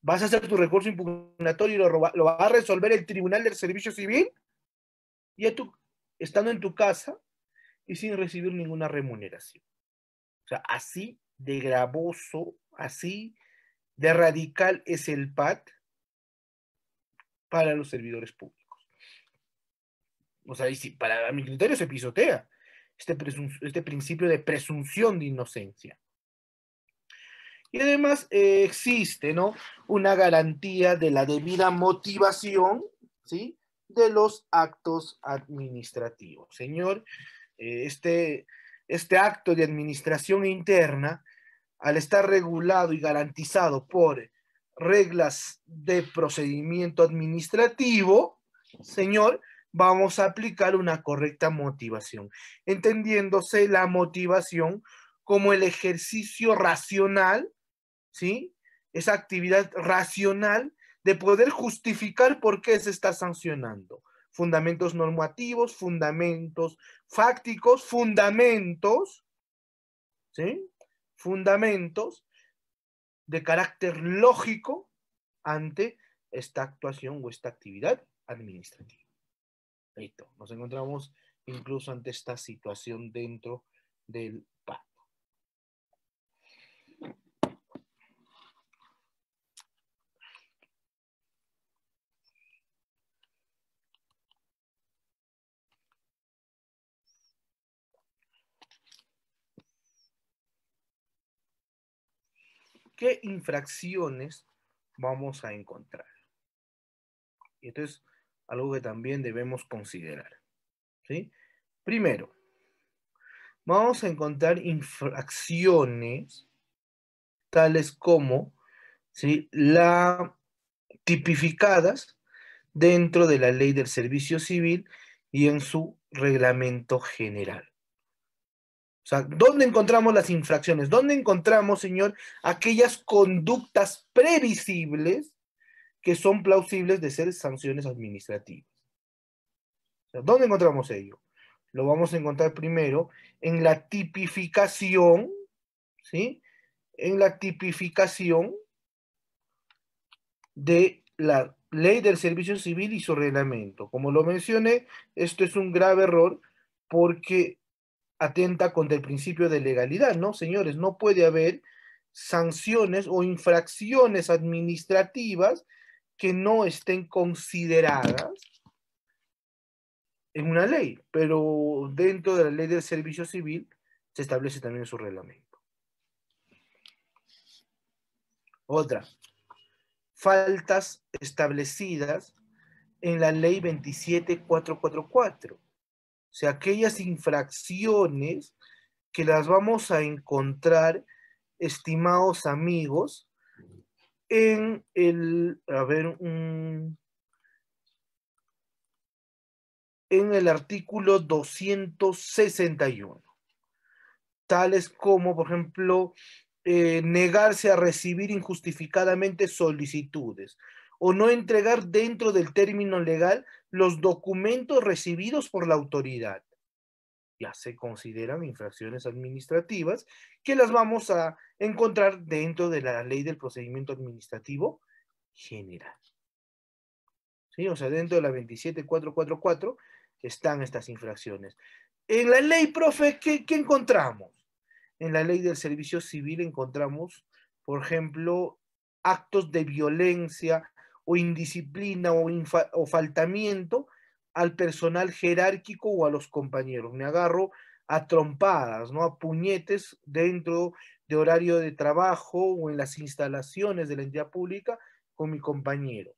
¿vas a hacer tu recurso impugnatorio y lo, lo va a resolver el Tribunal del Servicio Civil? Y tú, estando en tu casa y sin recibir ninguna remuneración. O sea, así de gravoso, así de radical es el P A D para los servidores públicos. O sea, y si para mi criterio se pisotea este, este principio de presunción de inocencia. Y además eh, existe, ¿no?, una garantía de la debida motivación, ¿sí?, de los actos administrativos. Señor, eh, este, este acto de administración interna, al estar regulado y garantizado por reglas de procedimiento administrativo, señor, vamos a aplicar una correcta motivación, entendiéndose la motivación como el ejercicio racional, ¿sí?, esa actividad racional de poder justificar por qué se está sancionando. Fundamentos normativos, fundamentos fácticos, fundamentos, ¿sí?, fundamentos de carácter lógico ante esta actuación o esta actividad administrativa. Listo. Nos encontramos incluso ante esta situación dentro del P A D. ¿Qué infracciones vamos a encontrar? Y esto es algo que también debemos considerar, ¿sí? Primero, vamos a encontrar infracciones tales como, ¿sí?, la tipificadas dentro de la Ley del Servicio Civil y en su reglamento general. O sea, ¿dónde encontramos las infracciones? ¿Dónde encontramos, señor, aquellas conductas previsibles que son plausibles de ser sanciones administrativas? O sea, ¿dónde encontramos ello? Lo vamos a encontrar primero en la tipificación, ¿sí?, en la tipificación de la Ley del Servicio Civil y su reglamento. Como lo mencioné, esto es un grave error porque atenta contra el principio de legalidad, ¿no? Señores, no puede haber sanciones o infracciones administrativas que no estén consideradas en una ley, pero dentro de la Ley del Servicio Civil se establece también su reglamento. Otra, faltas establecidas en la Ley veintisiete mil cuatrocientos cuarenta y cuatro. O sea, aquellas infracciones que las vamos a encontrar, estimados amigos, en el, a ver, um, en el artículo doscientos sesenta y uno, tales como, por ejemplo, eh, negarse a recibir injustificadamente solicitudes, o no entregar dentro del término legal los documentos recibidos por la autoridad. Ya se consideran infracciones administrativas que las vamos a encontrar dentro de la Ley del Procedimiento Administrativo General. ¿Sí? O sea, dentro de la veintisiete mil cuatrocientos cuarenta y cuatro están estas infracciones. En la ley, profe, ¿qué, qué encontramos? En la Ley del Servicio Civil encontramos, por ejemplo, actos de violencia o indisciplina o, infa, o faltamiento al personal jerárquico o a los compañeros. Me agarro a trompadas, ¿no? A puñetes dentro de horario de trabajo o en las instalaciones de la entidad pública con mi compañero.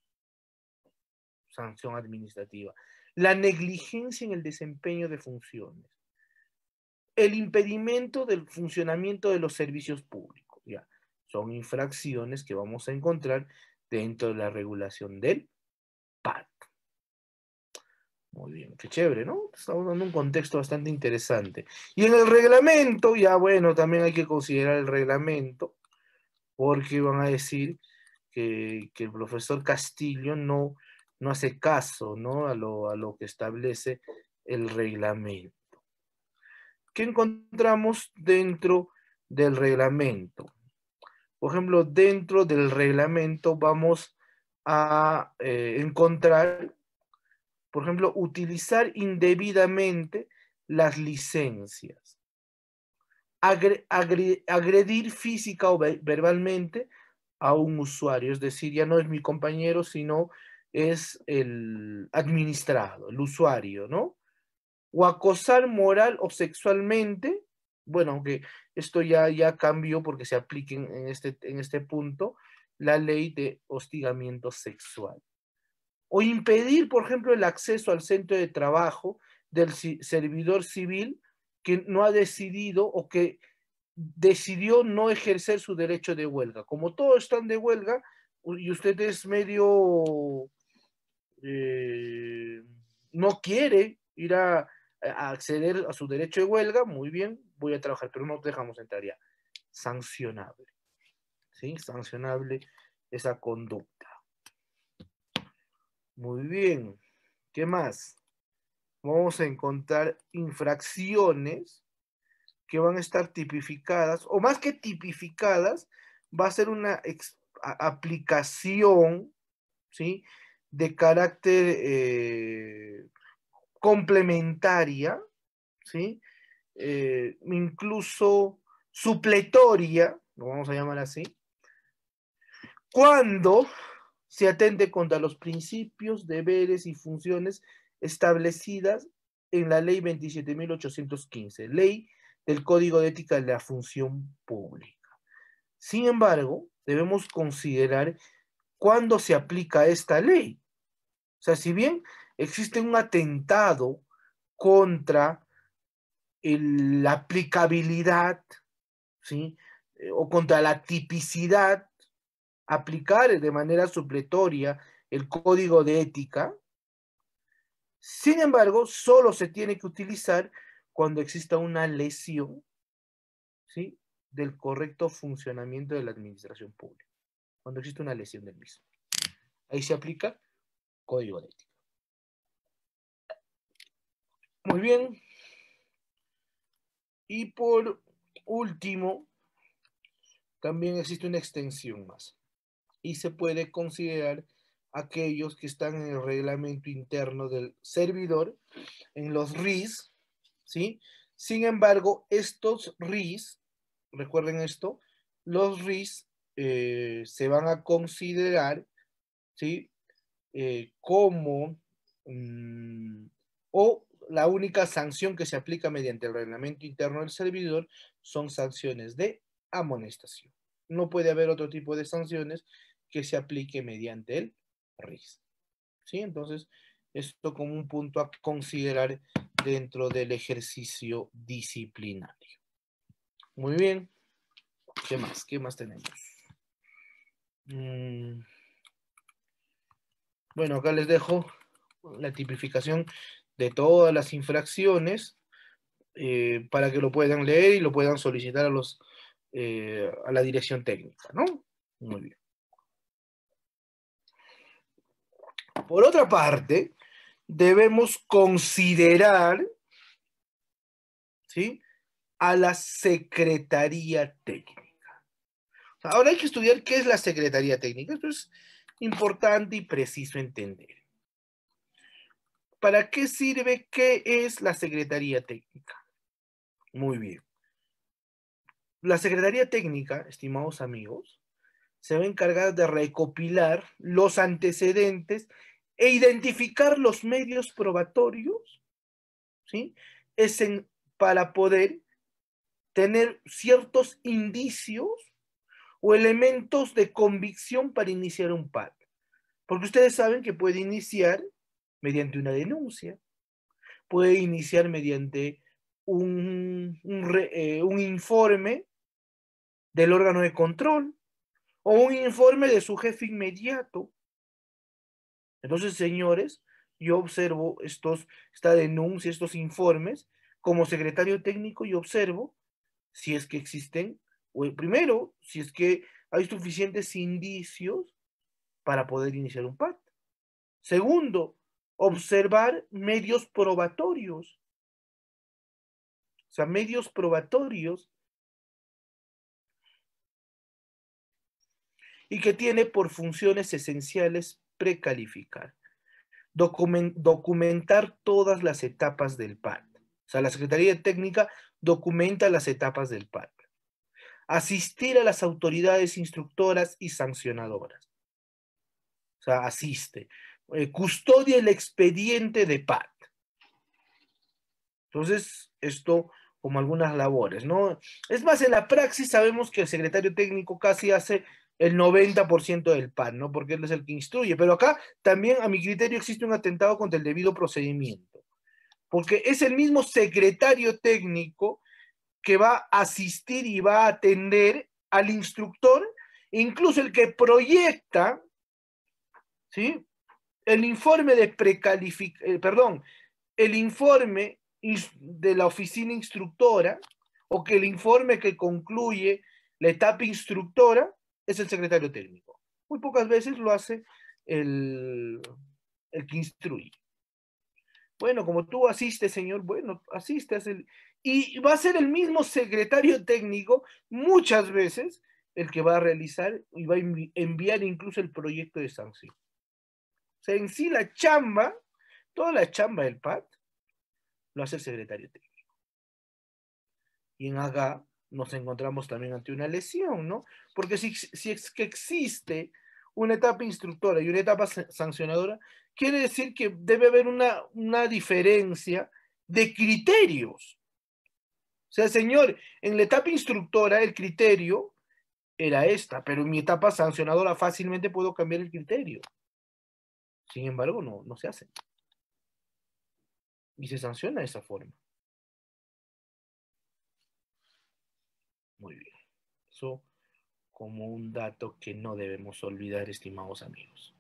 Sanción administrativa. La negligencia en el desempeño de funciones. El impedimento del funcionamiento de los servicios públicos. Ya. Son infracciones que vamos a encontrar dentro de la regulación del P A D. Muy bien, qué chévere, ¿no? Estamos dando un contexto bastante interesante. Y en el reglamento, ya bueno, también hay que considerar el reglamento, porque van a decir que, que el profesor Castillo no, no hace caso, ¿no? A lo, a lo que establece el reglamento. ¿Qué encontramos dentro del reglamento? Por ejemplo, dentro del reglamento vamos a eh, encontrar... Por ejemplo, utilizar indebidamente las licencias. Agre, agre, agredir física o verbalmente a un usuario. Es decir, ya no es mi compañero, sino es el administrado, el usuario, ¿no? O acosar moral o sexualmente. Bueno, aunque esto ya, ya cambió porque se aplica en este, en este punto la ley de hostigamiento sexual. O impedir, por ejemplo, el acceso al centro de trabajo del servidor civil que no ha decidido o que decidió no ejercer su derecho de huelga. Como todos están de huelga y usted es medio... Eh, no quiere ir a, a acceder a su derecho de huelga, muy bien, voy a trabajar, pero no dejamos entrar ya. Sancionable. ¿Sí? Sancionable esa conducta. Muy bien, ¿qué más? Vamos a encontrar infracciones que van a estar tipificadas, o más que tipificadas, va a ser una aplicación, ¿sí? De carácter eh, complementaria, ¿sí? Eh, incluso supletoria, lo vamos a llamar así, cuando se atente contra los principios, deberes y funciones establecidas en la ley veintisiete mil ochocientos quince, ley del Código de Ética de la Función Pública. Sin embargo, debemos considerar cuándo se aplica esta ley. O sea, si bien existe un atentado contra el, la aplicabilidad, ¿sí? O contra la tipicidad, aplicar de manera supletoria el código de ética. Sin embargo, solo se tiene que utilizar cuando exista una lesión, ¿sí? Del correcto funcionamiento de la administración pública. Cuando existe una lesión del mismo. Ahí se aplica código de ética. Muy bien. Y por último, también existe una extensión más. Y se puede considerar aquellos que están en el reglamento interno del servidor, en los R I S, ¿sí? Sin embargo, estos R I S, recuerden esto, los R I S eh, se van a considerar, ¿sí? Eh, como, mmm, o la única sanción que se aplica mediante el reglamento interno del servidor son sanciones de amonestación. No puede haber otro tipo de sanciones que se aplique mediante el R I S. ¿Sí? Entonces, esto como un punto a considerar dentro del ejercicio disciplinario. Muy bien. ¿Qué más? ¿Qué más tenemos? Mm. Bueno, acá les dejo la tipificación de todas las infracciones eh, para que lo puedan leer y lo puedan solicitar a, los, eh, a la dirección técnica, ¿no? Muy bien. Por otra parte, debemos considerar, ¿sí? A la Secretaría Técnica. Ahora hay que estudiar qué es la Secretaría Técnica. Esto es importante y preciso entender. ¿Para qué sirve? ¿Qué es la Secretaría Técnica? Muy bien. La Secretaría Técnica, estimados amigos, se va a encargar de recopilar los antecedentes e identificar los medios probatorios, ¿sí? Es en, para poder tener ciertos indicios o elementos de convicción para iniciar un P A D. Porque ustedes saben que puede iniciar mediante una denuncia, puede iniciar mediante un, un, re, eh, un informe del órgano de control o un informe de su jefe inmediato. Entonces, señores, yo observo estos, esta denuncia, estos informes, como secretario técnico yo observo si es que existen, o primero, si es que hay suficientes indicios para poder iniciar un P A D. Segundo, observar medios probatorios. O sea, medios probatorios y que tiene por funciones esenciales precalificar, documentar todas las etapas del P A D. O sea, la Secretaría Técnica documenta las etapas del P A D. Asistir a las autoridades instructoras y sancionadoras. O sea, asiste. Eh, custodia el expediente de P A D. Entonces, esto como algunas labores, ¿no? Es más, en la praxis sabemos que el secretario técnico casi hace el noventa por ciento del P A D, ¿no? Porque él es el que instruye. Pero acá también, a mi criterio, existe un atentado contra el debido procedimiento. Porque es el mismo secretario técnico que va a asistir y va a atender al instructor, incluso el que proyecta, ¿sí? El informe de precalificación, eh, perdón, el informe de la oficina instructora, o que el informe que concluye la etapa instructora, es el secretario técnico. Muy pocas veces lo hace el, el que instruye. Bueno, como tú asistes, señor, bueno, asistes. El, y va a ser el mismo secretario técnico muchas veces el que va a realizar y va a enviar incluso el proyecto de sanción. O sea, en sí la chamba, toda la chamba del P A D, lo hace el secretario técnico. Y en acá nos encontramos también ante una lesión, ¿no? Porque si, si es que existe una etapa instructora y una etapa sancionadora, quiere decir que debe haber una, una diferencia de criterios. O sea, señor, en la etapa instructora el criterio era esta, pero en mi etapa sancionadora fácilmente puedo cambiar el criterio. Sin embargo, no, no se hace. Y se sanciona de esa forma. Muy bien. Eso como un dato que no debemos olvidar, estimados amigos.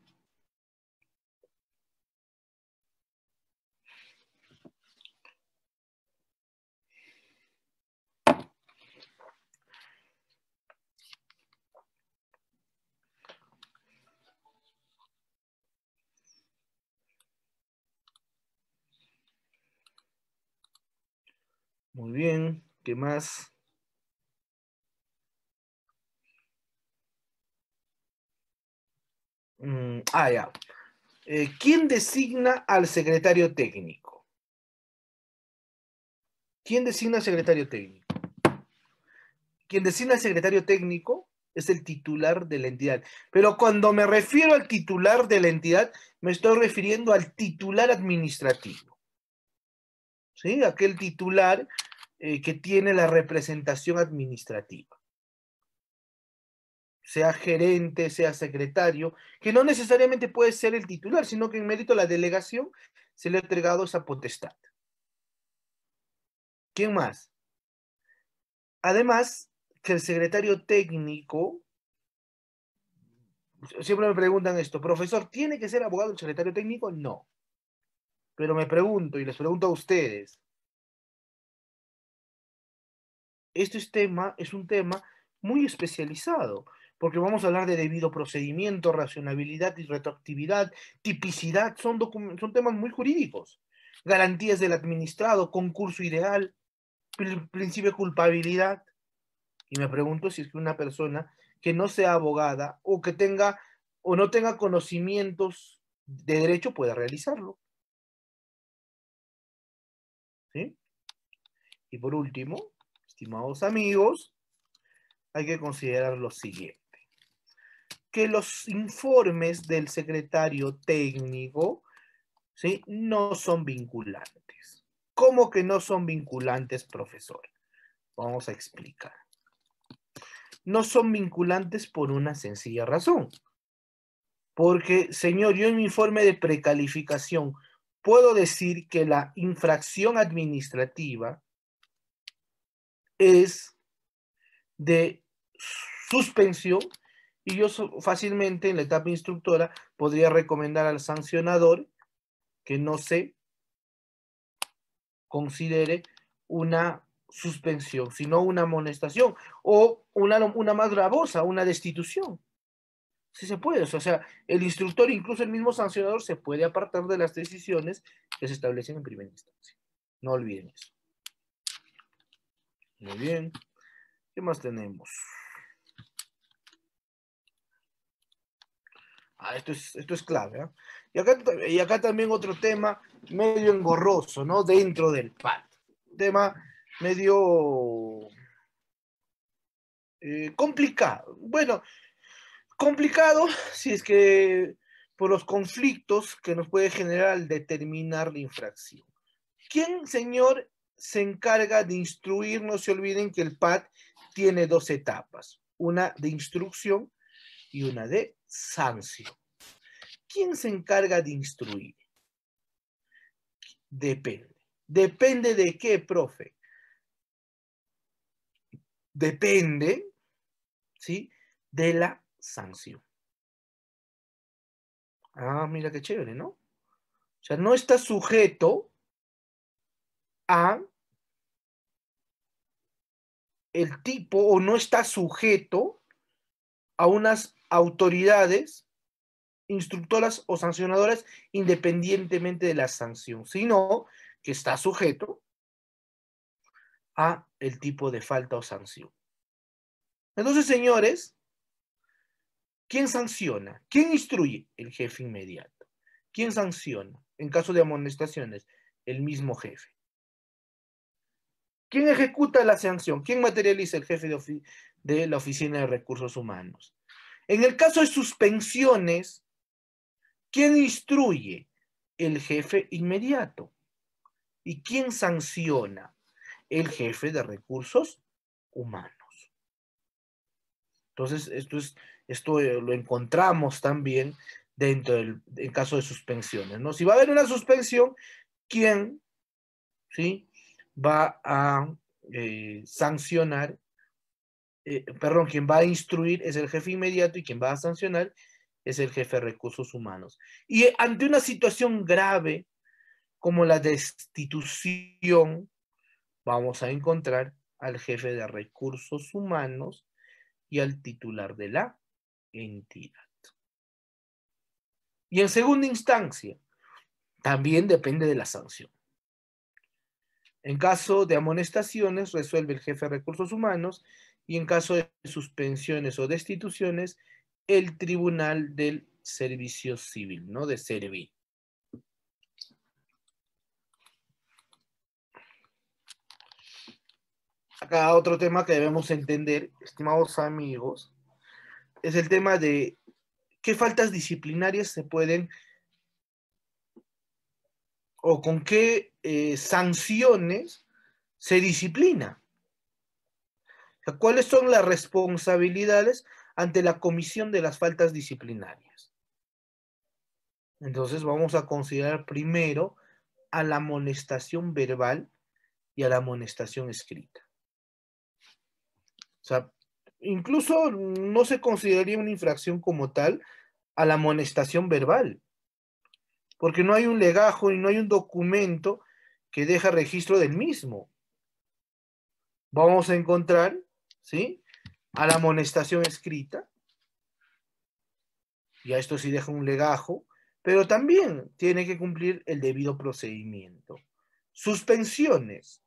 Muy bien, ¿qué más? Mm, ah, ya. Eh, ¿Quién designa al secretario técnico? ¿Quién designa al secretario técnico? Quien designa al secretario técnico es el titular de la entidad. Pero cuando me refiero al titular de la entidad, me estoy refiriendo al titular administrativo. ¿Sí? Aquel titular eh, que tiene la representación administrativa. Sea gerente, sea secretario, que no necesariamente puede ser el titular, sino que en mérito a la delegación se le ha entregado esa potestad. ¿Quién más? Además, que el secretario técnico, siempre me preguntan esto, profesor, ¿tiene que ser abogado el secretario técnico? No. Pero me pregunto, y les pregunto a ustedes, este es, tema, es un tema muy especializado, porque vamos a hablar de debido procedimiento, racionalidad y retroactividad, tipicidad, son, son temas muy jurídicos. Garantías del administrado, concurso ideal, principio de culpabilidad. Y me pregunto si es que una persona que no sea abogada o que tenga o no tenga conocimientos de derecho pueda realizarlo. ¿Sí? Y por último, estimados amigos, hay que considerar lo siguiente. que los informes del secretario técnico, ¿sí?, no son vinculantes. ¿Cómo que no son vinculantes, profesor? Vamos a explicar. No son vinculantes por una sencilla razón. Porque, señor, yo en mi informe de precalificación puedo decir que la infracción administrativa es de suspensión y yo fácilmente en la etapa instructora podría recomendar al sancionador que no se considere una suspensión, sino una amonestación o una, una más gravosa, una destitución. Sí se puede, o sea, el instructor, incluso el mismo sancionador, se puede apartar de las decisiones que se establecen en primera instancia. No olviden eso. Muy bien. ¿Qué más tenemos? Ah, esto es, esto es clave, ¿eh? Y acá, y acá también otro tema medio engorroso, ¿no? Dentro del P A D. Tema medio eh, complicado. Bueno, complicado si es que por los conflictos que nos puede generar al determinar la infracción. ¿Quién, señor, se encarga de instruir? No se olviden que el P A D tiene dos etapas, una de instrucción y una de sanción. ¿Quién se encarga de instruir? Depende. ¿Depende de qué, profe? Depende, ¿sí?, de la sanción. Ah, mira qué chévere, ¿no? O sea, no está sujeto a el tipo o no está sujeto a unas autoridades instructoras o sancionadoras independientemente de la sanción, sino que está sujeto a el tipo de falta o sanción. Entonces, señores, ¿quién sanciona? ¿Quién instruye? El jefe inmediato. ¿Quién sanciona? En caso de amonestaciones, el mismo jefe. ¿Quién ejecuta la sanción? ¿Quién materializa? El jefe de, ofi de la Oficina de Recursos Humanos. En el caso de suspensiones, ¿quién instruye? El jefe inmediato. ¿Y quién sanciona? El jefe de Recursos Humanos. Entonces, esto es... Esto lo encontramos también dentro del, del caso de suspensiones, ¿no? Si va a haber una suspensión, ¿quién, sí, va a eh, sancionar? Eh, perdón, quien va a instruir es el jefe inmediato y quien va a sancionar es el jefe de recursos humanos. Y ante una situación grave como la destitución, vamos a encontrar al jefe de recursos humanos y al titular de la entidad. Y en segunda instancia, también depende de la sanción. En caso de amonestaciones, resuelve el jefe de recursos humanos y en caso de suspensiones o destituciones, el Tribunal del Servicio Civil, ¿no? De Servir. Acá otro tema que debemos entender, estimados amigos, es el tema de qué faltas disciplinarias se pueden o con qué eh, sanciones se disciplina. O sea, ¿cuáles son las responsabilidades ante la comisión de las faltas disciplinarias? Entonces vamos a considerar primero a la amonestación verbal y a la amonestación escrita. O sea, incluso no se consideraría una infracción como tal a la amonestación verbal, porque no hay un legajo y no hay un documento que deja registro del mismo. Vamos a encontrar, ¿sí?, a la amonestación escrita, y a esto sí deja un legajo, pero también tiene que cumplir el debido procedimiento. Suspensiones,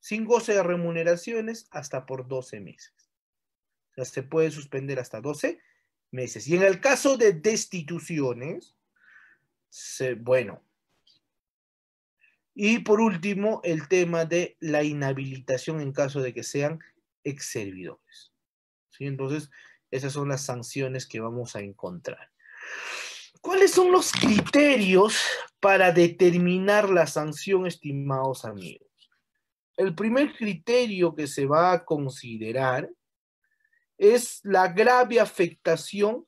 sin goce de remuneraciones hasta por doce meses. O sea, se puede suspender hasta doce meses. Y en el caso de destituciones, se, bueno. Y por último, el tema de la inhabilitación en caso de que sean ex servidores. ¿Sí? Entonces, Esas son las sanciones que vamos a encontrar. ¿Cuáles son los criterios para determinar la sanción, estimados amigos? El primer criterio que se va a considerar es la grave afectación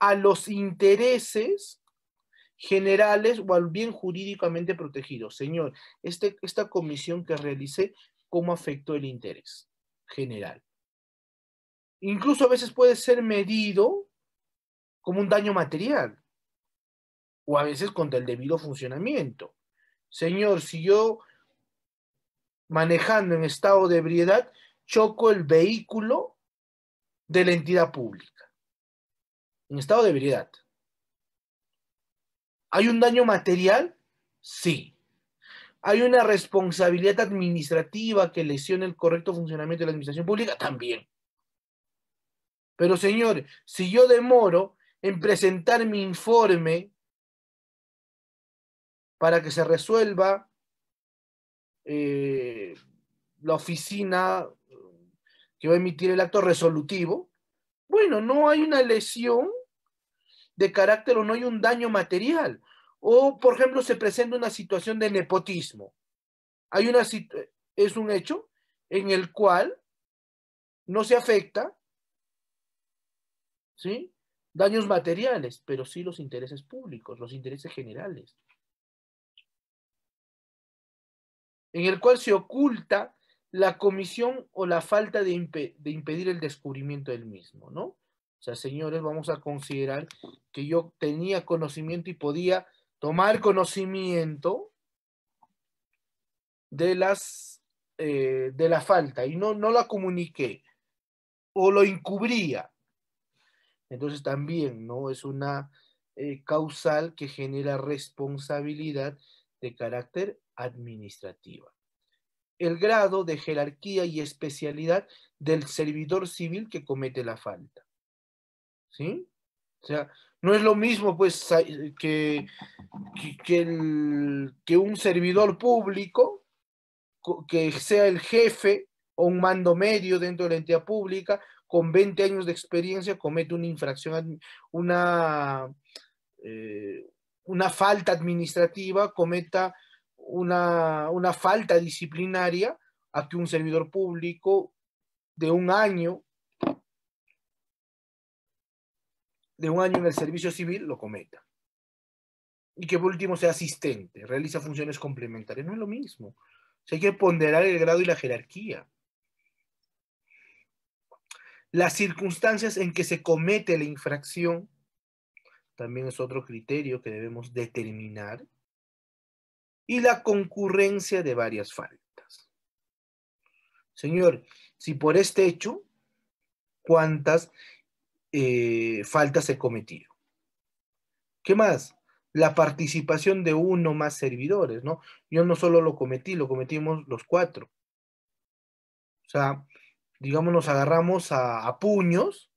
a los intereses generales o al bien jurídicamente protegido. Señor, este, esta comisión que realicé, ¿cómo afectó el interés general? Incluso a veces puede ser medido como un daño material o a veces contra el debido funcionamiento. Señor, si yo manejando en estado de ebriedad choco el vehículo de la entidad pública, en estado de ebriedad, ¿hay un daño material? Sí. ¿Hay una responsabilidad administrativa que lesione el correcto funcionamiento de la administración pública? También. Pero, señor, si yo demoro en presentar mi informe para que se resuelva eh, la oficina que va a emitir el acto resolutivo, bueno, no hay una lesión de carácter o no hay un daño material. O, por ejemplo, se presenta una situación de nepotismo. Hay una es un hecho en el cual no se afecta, ¿sí?, daños materiales, pero sí los intereses públicos, los intereses generales. En el cual se oculta la comisión o la falta de, imp de impedir el descubrimiento del mismo, ¿no? O sea, señores, vamos a considerar que yo tenía conocimiento y podía tomar conocimiento de las eh, de la falta y no, no la comuniqué o lo encubría. Entonces también, ¿no?, es una eh, causal que genera responsabilidad de carácter administrativa. El grado de jerarquía y especialidad del servidor civil que comete la falta. ¿Sí? O sea, no es lo mismo pues que, que, que, el, que un servidor público que sea el jefe o un mando medio dentro de la entidad pública con veinte años de experiencia comete una infracción, una, eh, una falta administrativa, cometa una, una falta disciplinaria a que un servidor público de un año de un año en el servicio civil lo cometa. Y que por último sea asistente, realiza funciones complementarias. No es lo mismo. O sea, hay que ponderar el grado y la jerarquía. Las circunstancias en que se comete la infracción también es otro criterio que debemos determinar. Y la concurrencia de varias faltas. Señor, si por este hecho, ¿cuántas Eh, faltas he cometido? ¿Qué más? La participación de uno más servidores, ¿no? Yo no solo lo cometí, lo cometimos los cuatro. O sea, digamos, nos agarramos a, a puños,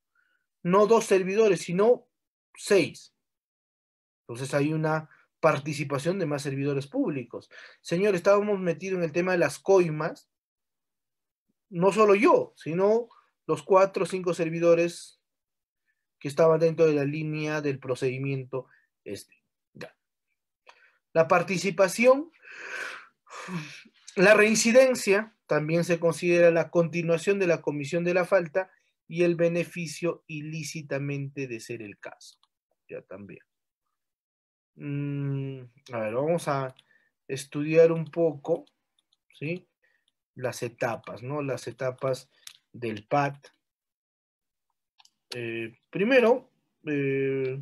no dos servidores, sino seis. Entonces hay una participación de más servidores públicos. Señor, estábamos metidos en el tema de las coimas, no solo yo, sino los cuatro o cinco servidores que estaban dentro de la línea del procedimiento este. La participación, la reincidencia, también se considera la continuación de la comisión de la falta y el beneficio ilícitamente de ser el caso. Ya también. Mm, a ver, vamos a estudiar un poco, ¿sí?, las etapas, ¿no? Las etapas del P A D. Eh, primero, eh,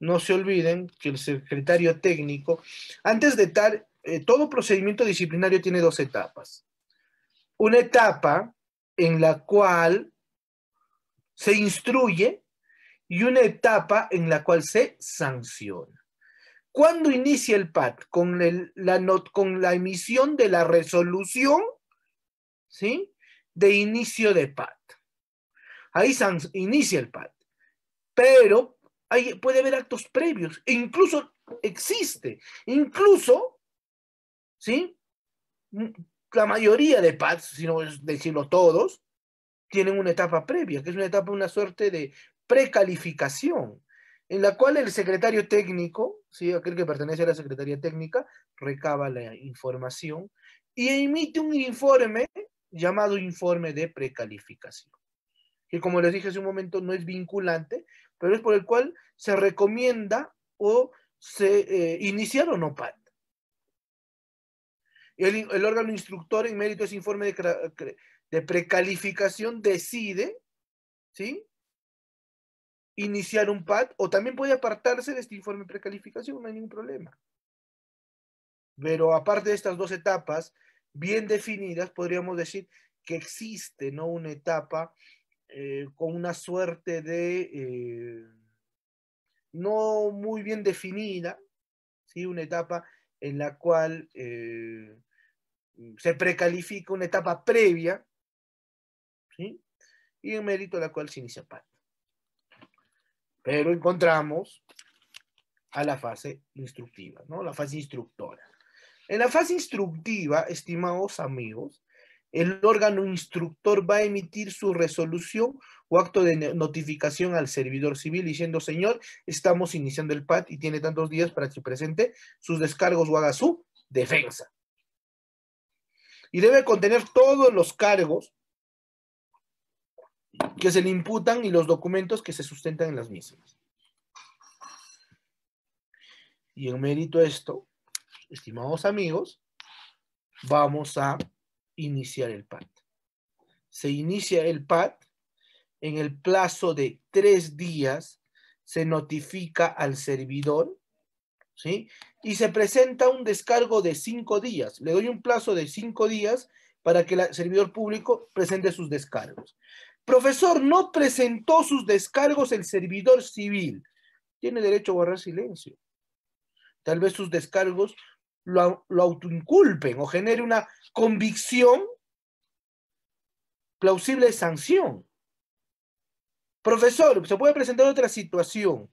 no se olviden que el secretario técnico, antes de tal, eh, todo procedimiento disciplinario tiene dos etapas. Una etapa en la cual se instruye y una etapa en la cual se sanciona. ¿Cuándo inicia el P A D? Con, el, la, not, con la emisión de la resolución, ¿sí?, de inicio de P A D. Ahí inicia el P A D, pero hay, puede haber actos previos, incluso existe, incluso, ¿sí?, la mayoría de P A Ds, si no decirlo todos, tienen una etapa previa, que es una etapa, una suerte de precalificación, en la cual el secretario técnico, ¿sí?, aquel que pertenece a la Secretaría Técnica, recaba la información y emite un informe llamado informe de precalificación, que, como les dije hace un momento, no es vinculante, pero es por el cual se recomienda o se eh, iniciar o no P A D. El, el órgano instructor en mérito a ese informe de, de precalificación decide, ¿sí?, iniciar un P A D, o también puede apartarse de este informe de precalificación, no hay ningún problema. Pero aparte de estas dos etapas bien definidas, podríamos decir que existe, ¿no?, una etapa eh, con una suerte de... Eh, no muy bien definida, ¿sí?, una etapa en la cual eh, se precalifica, una etapa previa, ¿sí?, y en mérito a la cual se inicia P A D. Pero encontramos a la fase instructiva, ¿no?, la fase instructora. En la fase instructiva, estimados amigos, el órgano instructor va a emitir su resolución o acto de notificación al servidor civil diciendo: señor, estamos iniciando el P A D y tiene tantos días para que presente sus descargos o haga su defensa. Y debe contener todos los cargos que se le imputan y los documentos que se sustentan en las mismas. Y en mérito a esto, estimados amigos, vamos a iniciar el P A D. Se inicia el P A D. En el plazo de tres días se notifica al servidor, ¿sí?, y se presenta un descargo de cinco días. Le doy un plazo de cinco días para que el servidor público presente sus descargos. Profesor, no presentó sus descargos el servidor civil. Tiene derecho a guardar silencio. Tal vez sus descargos lo, lo autoinculpen o genere una convicción plausible de sanción. Profesor, se puede presentar otra situación.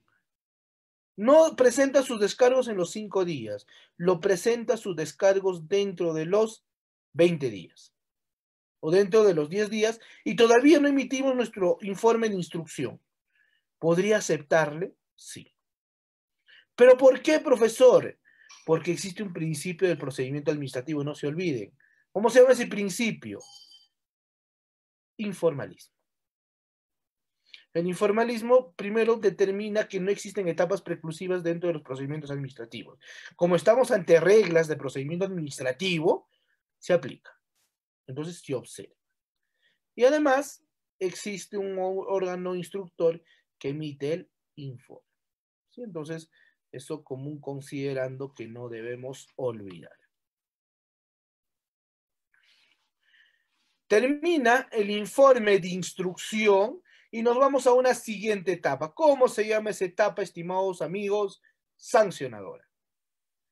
No presenta sus descargos en los cinco días. Lo presenta sus descargos dentro de los veinte días. O dentro de los diez días. Y todavía no emitimos nuestro informe de instrucción. ¿Podría aceptarle? Sí. ¿Pero por qué, profesor? Porque existe un principio del procedimiento administrativo, no se olviden. ¿Cómo se llama ese principio? Informalismo. El informalismo primero determina que no existen etapas preclusivas dentro de los procedimientos administrativos. Como estamos ante reglas de procedimiento administrativo, se aplica. Entonces se observa. Y además existe un órgano instructor que emite el informe. ¿Sí? Entonces, eso como un considerando que no debemos olvidar. Termina el informe de instrucción y nos vamos a una siguiente etapa. ¿Cómo se llama esa etapa, estimados amigos? Sancionadora.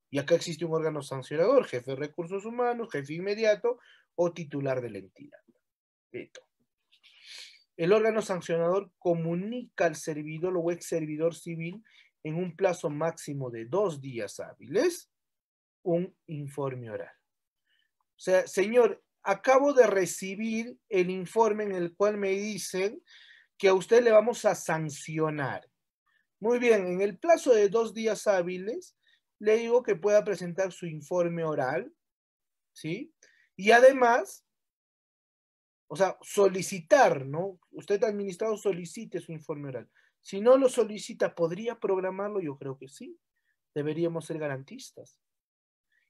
Y acá existe un órgano sancionador, jefe de recursos humanos, jefe inmediato o titular de la entidad. Esto. El órgano sancionador comunica al servidor o ex servidor civil en un plazo máximo de dos días hábiles, un informe oral. O sea, señor, acabo de recibir el informe en el cual me dicen que a usted le vamos a sancionar. Muy bien, en el plazo de dos días hábiles, le digo que pueda presentar su informe oral, ¿sí? Y además, o sea, solicitar, ¿no? Usted, administrado, solicite su informe oral. Si no lo solicita, ¿podría programarlo? Yo creo que sí. Deberíamos ser garantistas.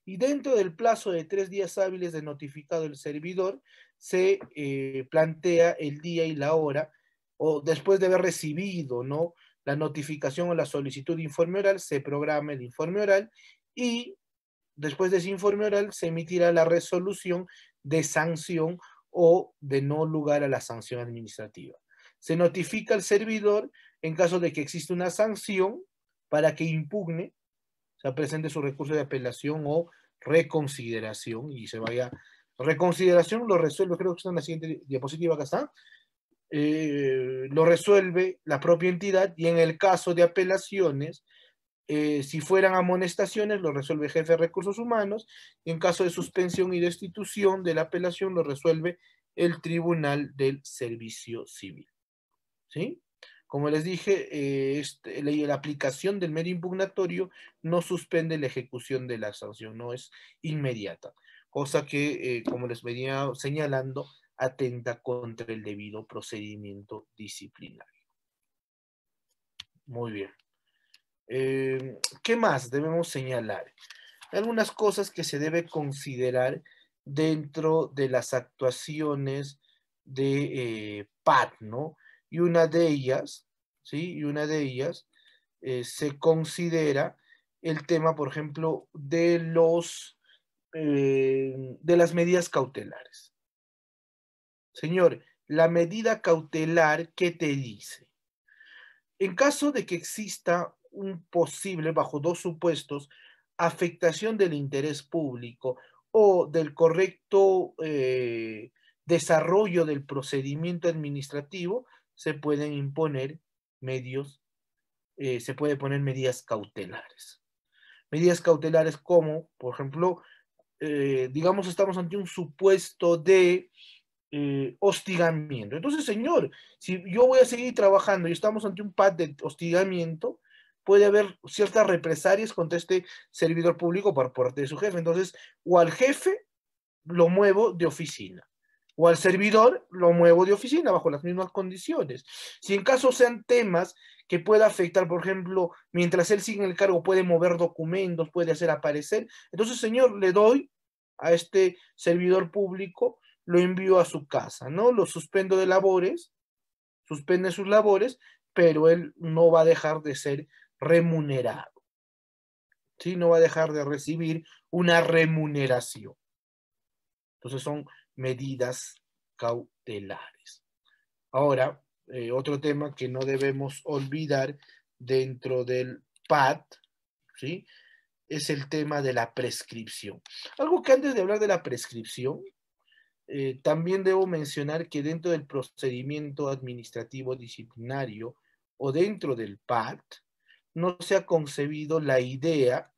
Y dentro del plazo de tres días hábiles de notificado el servidor, se eh, plantea el día y la hora, o después de haber recibido, ¿no?, la notificación o la solicitud de informe oral, se programa el informe oral y después de ese informe oral se emitirá la resolución de sanción o de no lugar a la sanción administrativa. Se notifica al servidor en caso de que exista una sanción para que impugne, o sea, presente su recurso de apelación o reconsideración y se vaya. Reconsideración lo resuelve, creo que está en la siguiente diapositiva, acá está. Eh, lo resuelve la propia entidad y en el caso de apelaciones, eh, si fueran amonestaciones, lo resuelve el jefe de recursos humanos y en caso de suspensión y destitución de la apelación, lo resuelve el Tribunal del Servicio Civil. ¿Sí? Como les dije, eh, este, la, la aplicación del medio impugnatorio no suspende la ejecución de la sanción, no es inmediata, cosa que, eh, como les venía señalando, atenta contra el debido procedimiento disciplinario. Muy bien. Eh, ¿Qué más debemos señalar? Algunas cosas que se debe considerar dentro de las actuaciones de eh, P A D, ¿no? Y una de ellas, ¿sí? Y una de ellas eh, se considera el tema, por ejemplo, de, los, eh, de las medidas cautelares. Señor, la medida cautelar, ¿qué te dice? En caso de que exista un posible, bajo dos supuestos, afectación del interés público o del correcto eh, desarrollo del procedimiento administrativo, se pueden imponer medios, eh, se puede poner medidas cautelares. Medidas cautelares como, por ejemplo, eh, digamos estamos ante un supuesto de eh, hostigamiento. Entonces, señor, si yo voy a seguir trabajando y estamos ante un P A D de hostigamiento, puede haber ciertas represalias contra este servidor público por parte de su jefe. Entonces, o al jefe lo muevo de oficina, o al servidor lo muevo de oficina bajo las mismas condiciones. Si en caso sean temas que pueda afectar, por ejemplo, mientras él sigue en el cargo puede mover documentos, puede hacer aparecer, entonces, señor, le doy a este servidor público, lo envío a su casa, ¿no? Lo suspendo de labores, suspende sus labores, pero él no va a dejar de ser remunerado, ¿sí? No va a dejar de recibir una remuneración. Entonces son medidas cautelares. Ahora, eh, otro tema que no debemos olvidar dentro del P A D, ¿sí? Es el tema de la prescripción. Algo que antes de hablar de la prescripción, eh, también debo mencionar que dentro del procedimiento administrativo disciplinario o dentro del P A D, no se ha concebido la idea,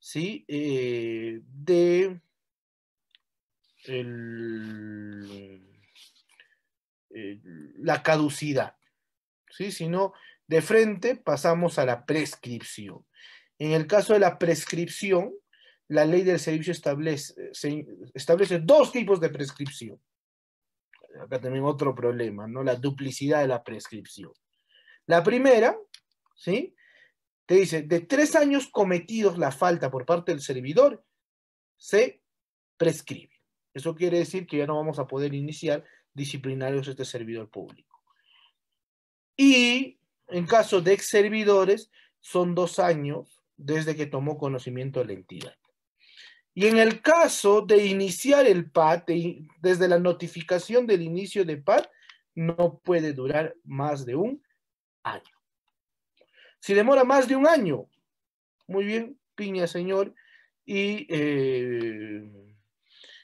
¿sí? Eh, de El, el, la caducidad, ¿sí? Sino de frente pasamos a la prescripción. En el caso de la prescripción, la ley del servicio establece, se, establece dos tipos de prescripción. Acá tenemos otro problema, ¿no? La duplicidad de la prescripción. La primera, ¿sí? Te dice, de tres años cometidos la falta por parte del servidor, se prescribe. Eso quiere decir que ya no vamos a poder iniciar disciplinarios este servidor público. Y en caso de ex servidores, son dos años desde que tomó conocimiento de la entidad. Y en el caso de iniciar el P A D, desde la notificación del inicio de P A D, no puede durar más de un año. Si demora más de un año, muy bien, piña, señor, y... Eh,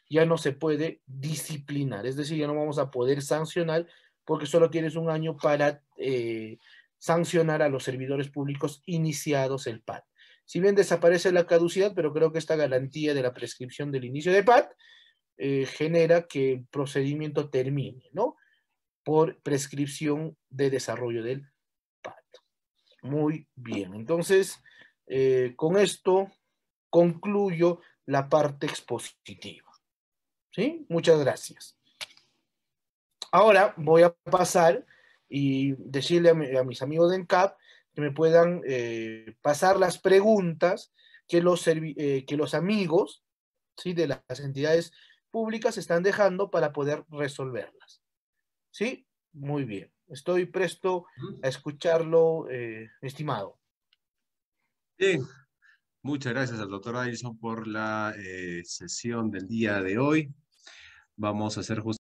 ya no se puede disciplinar, es decir, ya no vamos a poder sancionar porque solo tienes un año para eh, sancionar a los servidores públicos iniciados el P A D. Si bien desaparece la caducidad, pero creo que esta garantía de la prescripción del inicio de P A D eh, genera que el procedimiento termine, ¿no? Por prescripción de desarrollo del P A D. Muy bien, entonces eh, con esto concluyo la parte expositiva. ¿Sí? Muchas gracias. Ahora voy a pasar y decirle a, mi, a mis amigos de ENCAP que me puedan eh, pasar las preguntas que los, eh, que los amigos, ¿sí? De las entidades públicas están dejando para poder resolverlas. ¿Sí? Muy bien. Estoy presto a escucharlo, eh, estimado. Bien. Muchas gracias al doctor Adilson por la eh, sesión del día de hoy. Vamos a hacer justicia.